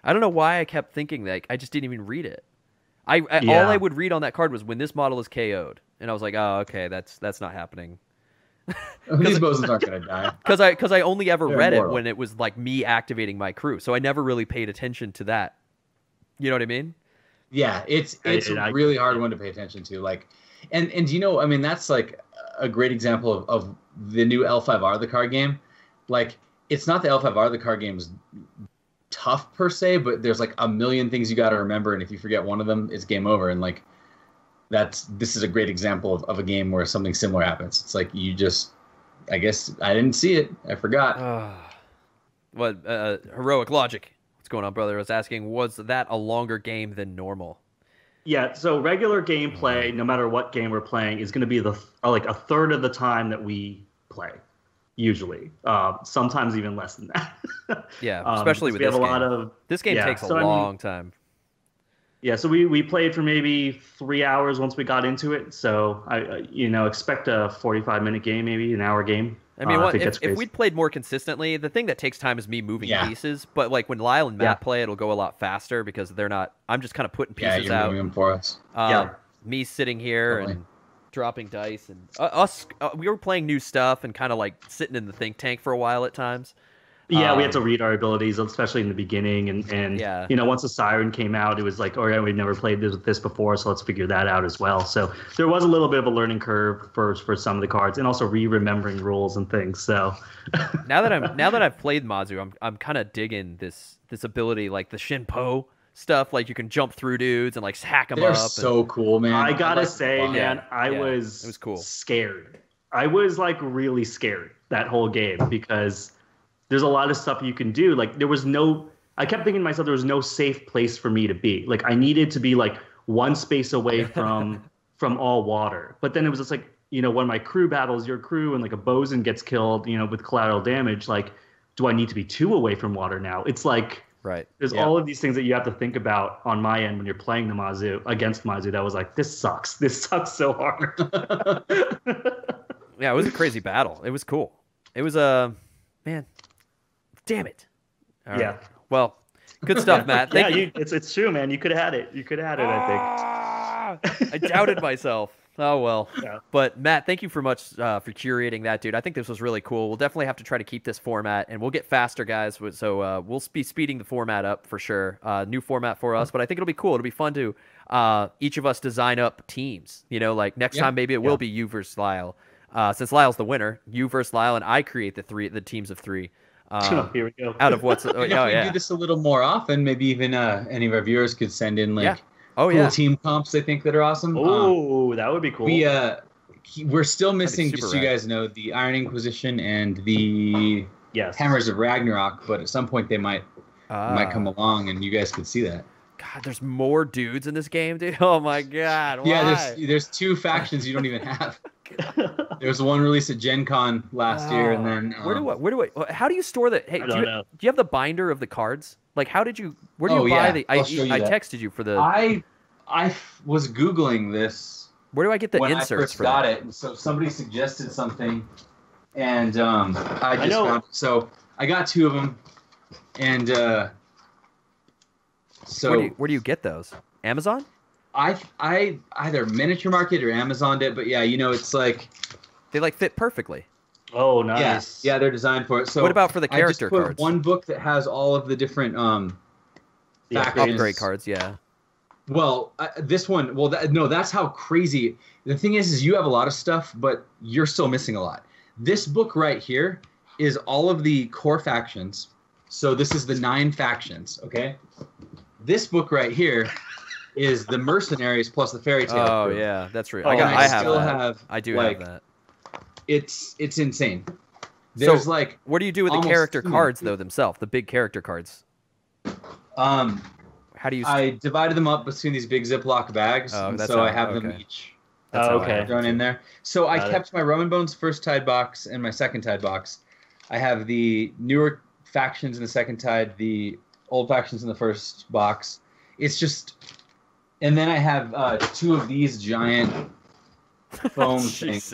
I don't know why I kept thinking that. Like, I just didn't even read it. All I would read on that card was when this model is KO'd. And I was like, oh, okay, that's not happening. These bosuns aren't going to die. Because I only ever read it when it was like me activating my crew. So I never really paid attention to that. You know what I mean? Yeah, it's a really hard one to pay attention to. Like, and you know, I mean, that's like a great example of the new L5R, the card game. Like, it's not the L5R, the card game's tough per se, but there's like a million things you got to remember. And if you forget one of them, it's game over. And like, this is a great example of a game where something similar happens. It's like you just, I guess I didn't see it. I forgot. Heroic Logic. What's going on, brother? I was asking, was that a longer game than normal? Yeah. So regular gameplay, no matter what game we're playing, is going to be like a third of the time that we play, usually. Sometimes even less than that. Yeah, especially with this game. This game takes a long time. Yeah, so we played for maybe 3 hours once we got into it. So I expect a 45-minute game, maybe an hour game. I mean, if we'd played more consistently, the thing that takes time is me moving pieces. But like when Lyle and Matt play, it'll go a lot faster because they're not. I'm just kind of putting pieces out. Moving them for us. Me sitting here and dropping dice, and we were playing new stuff and kind of like sitting in the think tank for a while at times. Yeah, we had to read our abilities, especially in the beginning. And you know, once the siren came out, it was like, all right, we've never played this before, so let's figure that out as well. So there was a little bit of a learning curve for some of the cards, and also remembering rules and things. So now that I've played Mazu, I'm kind of digging this ability, like the Shinpo stuff. Like you can jump through dudes and like hack them up. They're so cool, man. I gotta say, man, I was cool. Scared. I was like really scared that whole game because there's a lot of stuff you can do. Like I kept thinking to myself, there was no safe place for me to be. Like I needed to be like one space away from all water. But then it was just like, you know, when my crew battles your crew and like a bosun gets killed, you know, with collateral damage, like, do I need to be two away from water now? It's like, right. There's all of these things that you have to think about on my end when you're playing the Mazu against Mazu. That was like, this sucks. This sucks so hard. Yeah, it was a crazy battle. It was cool. It was man. Damn it. All right. Well, good stuff, Matt. Thank you. It's true, man. You could have had it. You could have had it, I think. I doubted myself. Oh, well. Yeah. But, Matt, thank you for curating that, dude. I think this was really cool. We'll definitely have to try to keep this format, and we'll get faster, guys. So we'll be speeding the format up for sure. New format for us, but I think it'll be cool. It'll be fun to each of us design up teams. You know, like next time maybe it will be you versus Lyle. Since Lyle's the winner, you versus Lyle, and I create the teams of three. Here we go. Out of what's if we do this a little more often, maybe even any of our viewers could send in like cool team comps they think that are awesome. Oh, that would be cool. We're still missing, just so you guys know, the Iron Inquisition and the Hammers of Ragnarok, but at some point they might come along and you guys could see that. God, there's more dudes in this game, dude. Oh my god. Why? Yeah, there's two factions you don't even have. There was one release at Gen Con last year, and then how do you store that? Hey, do you have the binder of the cards? Like, how did you? Where do you buy the? I texted you for the. I was Googling this. Where do I get the inserts for that? I first got it, so somebody suggested something, and I found it. So I got two of them, and so where do you get those? Amazon? I either Miniature Market or Amazoned it, but yeah, you know, it's like they like fit perfectly. Oh, nice. Yeah, they're designed for it. So what about for the character cards? One book that has all of the different upgrade cards. Yeah. Well, this one. Well, that's how crazy. The thing is you have a lot of stuff, but you're still missing a lot. This book right here is all of the core factions So this is the 9 factions, okay? This book right here is the mercenaries plus the fairy tale. Oh, group. Yeah, that's real. Oh, I do have that. It's insane. There's so, like, what do you do with the character cards though themselves? The big character cards. How do you? I divided them up between these big Ziploc bags, and so I have them each. That's thrown in there. So I kept my Rum and Bones first tide box and my second tide box. I have the newer factions in the second tide, the old factions in the first box. It's just, and then I have 2 of these giant foam things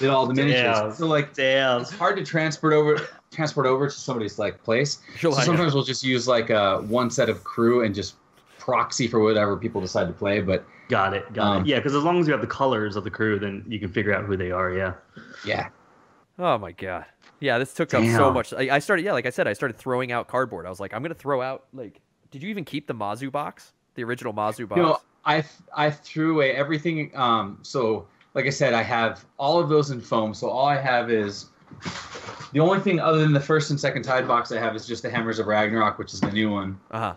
that all the miniatures. So like, it's hard to transport over to somebody's like place. So sometimes we'll just use like one set of crew and just proxy for whatever people decide to play. But got it. Yeah, because as long as you have the colors of the crew, then you can figure out who they are. Yeah. Yeah. Oh my god. Yeah, this took up so much. I started. Yeah, like I said, I started throwing out cardboard. I was like, I'm gonna throw out like. Did you even keep the Mazu box? The original Mazu box? No, I threw away everything. So like I said, I have all of those in foam. So all I have is the only thing other than the first and second tide box I have is just the Hammers of Ragnarok, which is the new one. And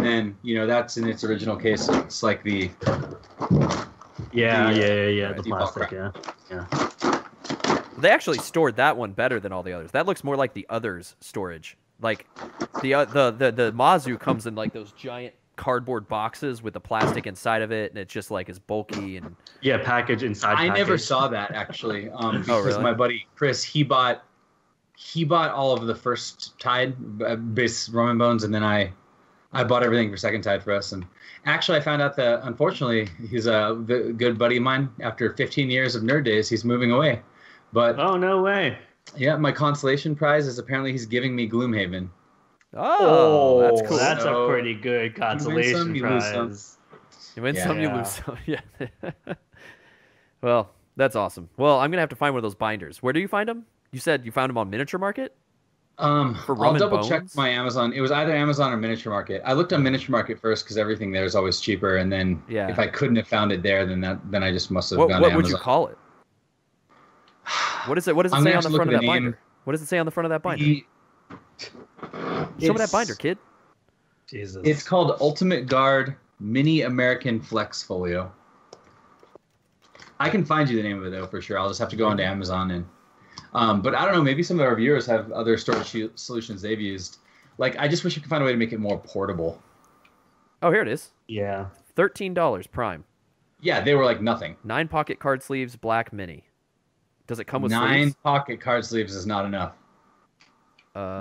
then that's in its original case. So it's like the the plastic. They actually stored that one better than all the others. That looks more like the others storage. Like the Mazu comes in like those giant cardboard boxes with the plastic inside of it, and it just like is bulky and package inside. I never saw that actually. Because my buddy Chris, he bought all of the first tide base Rum and Bones, and then I bought everything for second tide for us. And actually, I found out that unfortunately he's a good buddy of mine. After 15 years of nerd days, he's moving away. But oh no way. Yeah, my consolation prize is apparently he's giving me Gloomhaven. Oh, that's cool. That's a pretty good consolation prize. You win some, you lose some. Yeah. Well, that's awesome. Well, I'm gonna have to find one of those binders. Where do you find them? You said you found them on Miniature Market. For Rum I'll double check my Amazon. It was either Amazon or Miniature Market. I looked on Miniature Market first because everything there is always cheaper. And then if I couldn't have found it there, then I just must have gone to Amazon. What would you call it? What is it? What does it say on the front of that binder? What does it say on the front of that binder? Show me that binder, kid. Jesus. It's called Ultimate Guard Mini American Flex Folio. I can find you the name of it though for sure. I'll just have to go onto Amazon and. But I don't know. Maybe some of our viewers have other storage solutions they've used. Like I just wish I could find a way to make it more portable. Oh, here it is. Yeah. $13 prime. Yeah, they were like nothing. 9 pocket card sleeves, black mini. Does it come with 9 sleeves? Pocket card sleeves is not enough.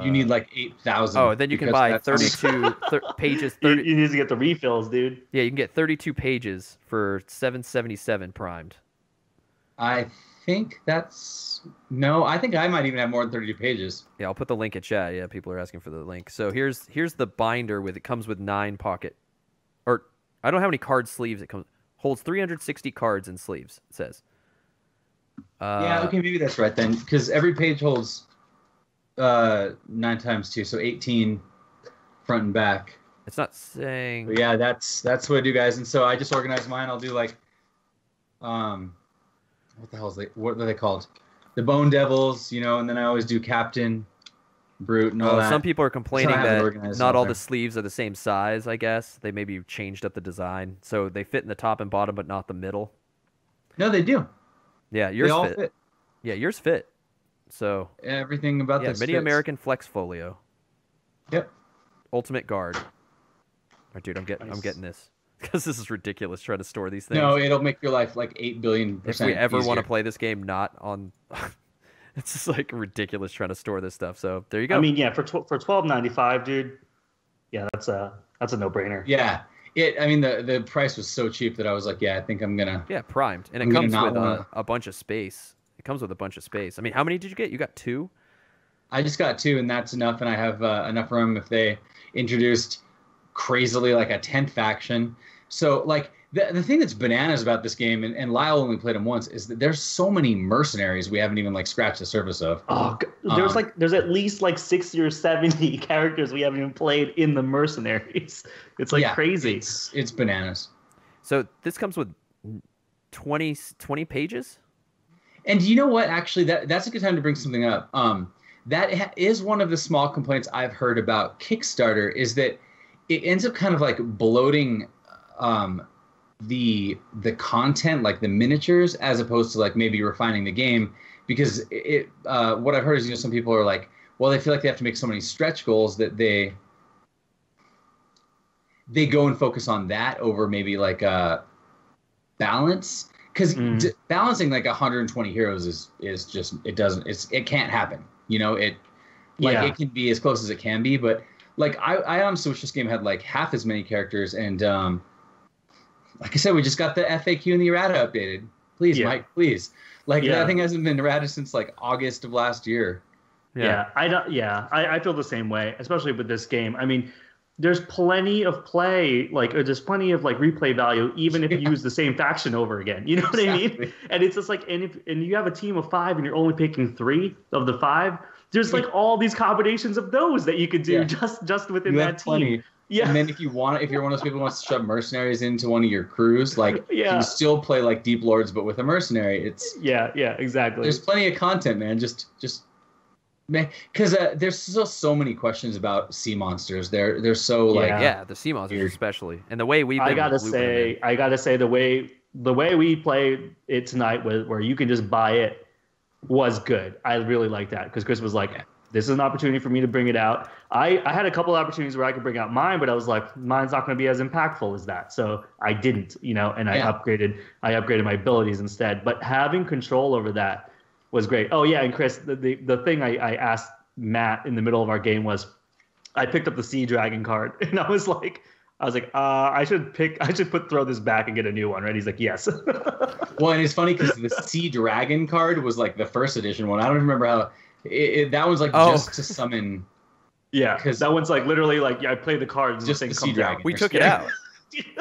You need like 8,000. Oh, then you can buy 32 pages. 30... You need to get the refills, dude. Yeah, you can get 32 pages for $7.77 primed. I think that's no. I think I might even have more than 32 pages. Yeah, I'll put the link in chat. Yeah, people are asking for the link. So here's the binder with it comes with 9 pocket, or I don't know how many card sleeves it comes. Holds 360 cards in sleeves. It says. Yeah, okay, maybe that's right then, because every page holds 9 times 2, so 18 front and back. It's not saying. But yeah, that's what I do, guys. And so I just organize mine. I'll do like, what are they called? The Bone Devils, and then I always do Captain, Brute, and all that. Some people are complaining that not all the sleeves are the same size. I guess they maybe changed up the design, so they fit in the top and bottom, but not the middle. No, they do. Yeah, yours fit. Yeah, yours fit. So everything about this Mini fits. American Flex Folio. Yep. Ultimate Guard. All right, dude, I'm getting this because this is ridiculous trying to store these things. No, it'll make your life like 8 billion percent. If we ever want to play this game, not on. It's just like ridiculous trying to store this stuff. So there you go. I mean, yeah, for $12.95, dude. Yeah, that's a no brainer. Yeah. I mean, the price was so cheap that I was like, yeah, I think I'm gonna. Yeah, primed, and it comes with a bunch of space. It comes with a bunch of space. I mean, how many did you get? You got 2. I just got 2, and that's enough. And I have enough room if they introduced crazily like a 10th faction. So like the thing that's bananas about this game, and Lyle only played them once, is that there's so many mercenaries we haven't even like scratched the surface of. Oh, there's at least like 60 or 70 characters we haven't even played in the mercenaries. It's like crazy. It's bananas. So this comes with 20 pages. And you know what? Actually, that's a good time to bring something up. that is one of the small complaints I've heard about Kickstarter, is that it ends up kind of like bloating the content, like the miniatures, as opposed to like maybe refining the game. Because it what I've heard is, you know, some people are like, well, they feel like they have to make so many stretch goals that they go and focus on that over maybe like a balance. Because balancing like 120 heroes is just, it can't happen. You know, it can be as close as it can be, but like I honestly wish this game had like half as many characters. And like I said, we just got the FAQ and the errata updated. Please, Mike, please. Like that thing hasn't been errata since like August of last year. I feel the same way, especially with this game. I mean, there's plenty of play, like, or there's plenty of like replay value, even if you use the same faction over again. You know what I mean? And it's just like, and you have a team of 5 and you're only picking 3 of the 5. There's like all these combinations of those that you could do just within you that team. Plenty. Yeah. And then if you're one of those people who wants to shove mercenaries into one of your crews, like you still play like Deep Lords, but with a mercenary. It's exactly. There's plenty of content, man. Just. Because there's still so many questions about sea monsters. They're so like the sea monsters weird. Especially, and the way we've been I gotta say the way we played it tonight, where you can just buy it, was good. I really like that, because Chris was like, this is an opportunity for me to bring it out. I had a couple opportunities where I could bring out mine, but I was like, mine's not going to be as impactful as that, so I didn't, you know, and I upgraded my abilities instead. But having control over that was great. Oh yeah, and Chris, the thing I asked Matt in the middle of our game was, I picked up the Sea Dragon card, and I was like, I should throw this back and get a new one, right? He's like, yes. Well, and it's funny because the Sea Dragon card was like the first edition one. I don't remember how that was like just to summon. Yeah, because that one's like literally like I played the card just the Sea Dragon. We took it out.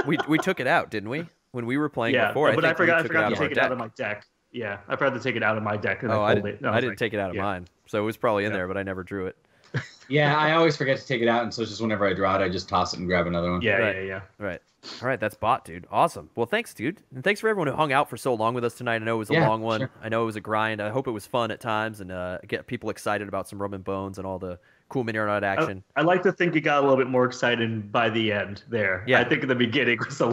We took it out, didn't we? When we were playing before, but I forgot to take it out of my deck. Yeah, I tried to take it out of my deck. And I pulled it. No, I didn't take it out of mine. So it was probably in there, but I never drew it. Yeah, I always forget to take it out. And so it's just whenever I draw it, I just toss it and grab another one. Yeah, Right. All right, that's bot, dude. Awesome. Well, thanks, dude. And thanks for everyone who hung out for so long with us tonight. I know it was a long one. Sure. I know it was a grind. I hope it was fun at times and get people excited about some Rum and Bones and all the cool Miniature action. I like to think it got a little bit more excited by the end there. Yeah. I think in the beginning was a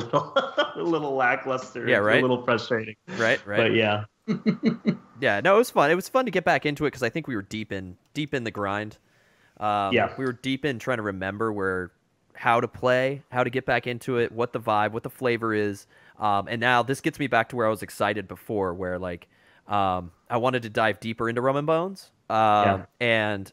little lackluster. Yeah, right. A little frustrating. Right. But yeah. No, it was fun. It was fun to get back into it because I think we were deep in the grind. We were deep in trying to remember how to play, how to get back into it, what the vibe, what the flavor is. And now this gets me back to where I was excited before, where like I wanted to dive deeper into Rum and Bones. And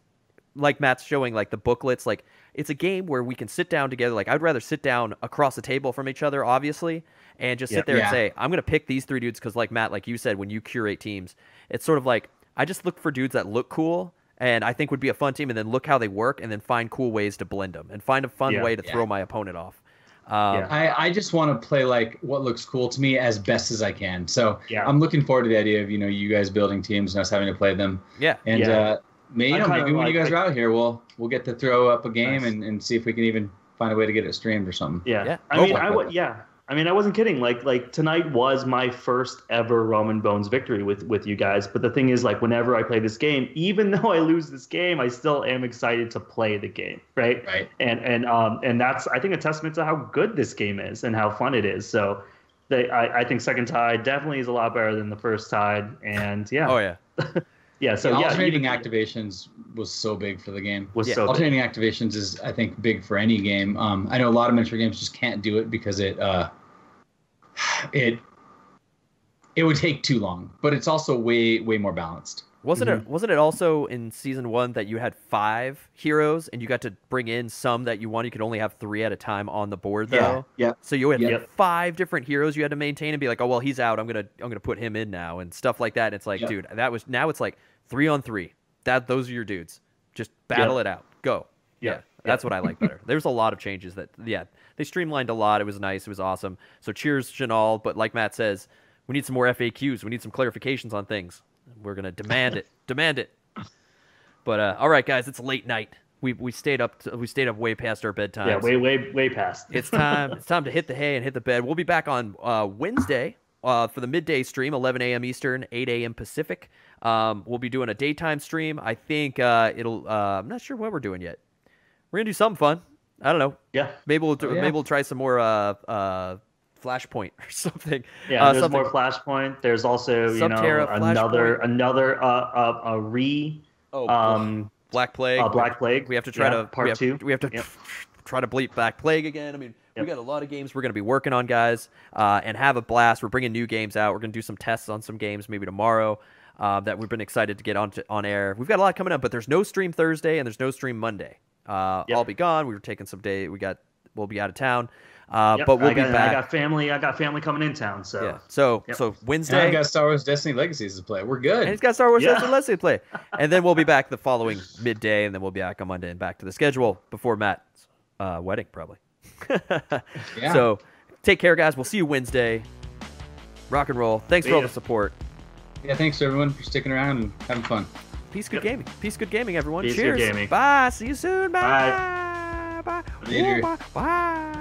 like Matt's showing, like the booklets, like it's a game where we can sit down together. Like I'd rather sit down across the table from each other, obviously, and just sit there and say, I'm going to pick these 3 dudes. Cause like Matt, like you said, when you curate teams, it's sort of like, I just look for dudes that look cool and I think would be a fun team, and then look how they work, and then find cool ways to blend them, and find a fun way to throw my opponent off. I just want to play like what looks cool to me as best as I can. So I'm looking forward to the idea of, you know, you guys building teams and us having to play them. Yeah. And maybe when you guys are out here, we'll get to throw up a game and see if we can even find a way to get it streamed or something. Yeah. I wasn't kidding. Like tonight was my first ever Rum and Bones victory with you guys. But the thing is, like, whenever I play this game, even though I lose this game, I still am excited to play the game, right? Right. And that's, I think, a testament to how good this game is and how fun it is. So, I think Second Tide definitely is a lot better than the first Tide. And alternating activations was so big for the game. Activations is, I think, big for any game. I know a lot of miniature games just can't do it because it would take too long, but it's also way more balanced. Wasn't it also in season 1 that you had 5 heroes and you got to bring in some that you wanted? You could only have 3 at a time on the board though. Yeah. So you had 5 different heroes you had to maintain and be like, oh well, he's out. I'm gonna put him in now and stuff like that. And it's like, dude, that was now it's like 3-on-3. Those are your dudes. Just battle it out. Go. Yeah. That's what I like better. There's a lot of changes that they streamlined a lot. It was nice. It was awesome. So cheers, Janal. But like Matt says, we need some more FAQs. We need some clarifications on things. We're going to demand it. But all right, guys, it's late night. We stayed up way past our bedtime. Yeah, way past. It's time to hit the hay and hit the bed. We'll be back on Wednesday for the midday stream, 11 a.m. Eastern, 8 a.m. Pacific. We'll be doing a daytime stream. I think I'm not sure what we're doing yet. We're going to do something fun. I don't know. Yeah. Maybe we'll, maybe we'll try some more Flashpoint or something. Yeah, there's something. More Flashpoint. There's also, you know, another Black Plague. Black Plague. We have to try to part two. We have to try to bleep Black Plague again. I mean, we got a lot of games we're going to be working on, guys, and have a blast. We're bringing new games out. We're going to do some tests on some games maybe tomorrow that we've been excited to get on air. We've got a lot coming up, but there's no stream Thursday and there's no stream Monday. I'll be gone. We were taking some day. We'll be out of town. But we'll be back. I got family coming in town. So so Wednesday. And I got Star Wars Destiny Legacies to play. We're good. And he's got Star Wars Destiny Legacies to play. And then we'll be back the following midday, and then we'll be back on Monday and back to the schedule before Matt's wedding probably. So take care, guys. We'll see you Wednesday. Rock and roll. Thanks for all the support. Yeah, thanks to everyone for sticking around and having fun. Peace, good gaming. Peace, good gaming, everyone. Peace, cheers. Good gaming. Bye. See you soon. Bye. Bye. Bye. Later. Bye. Bye.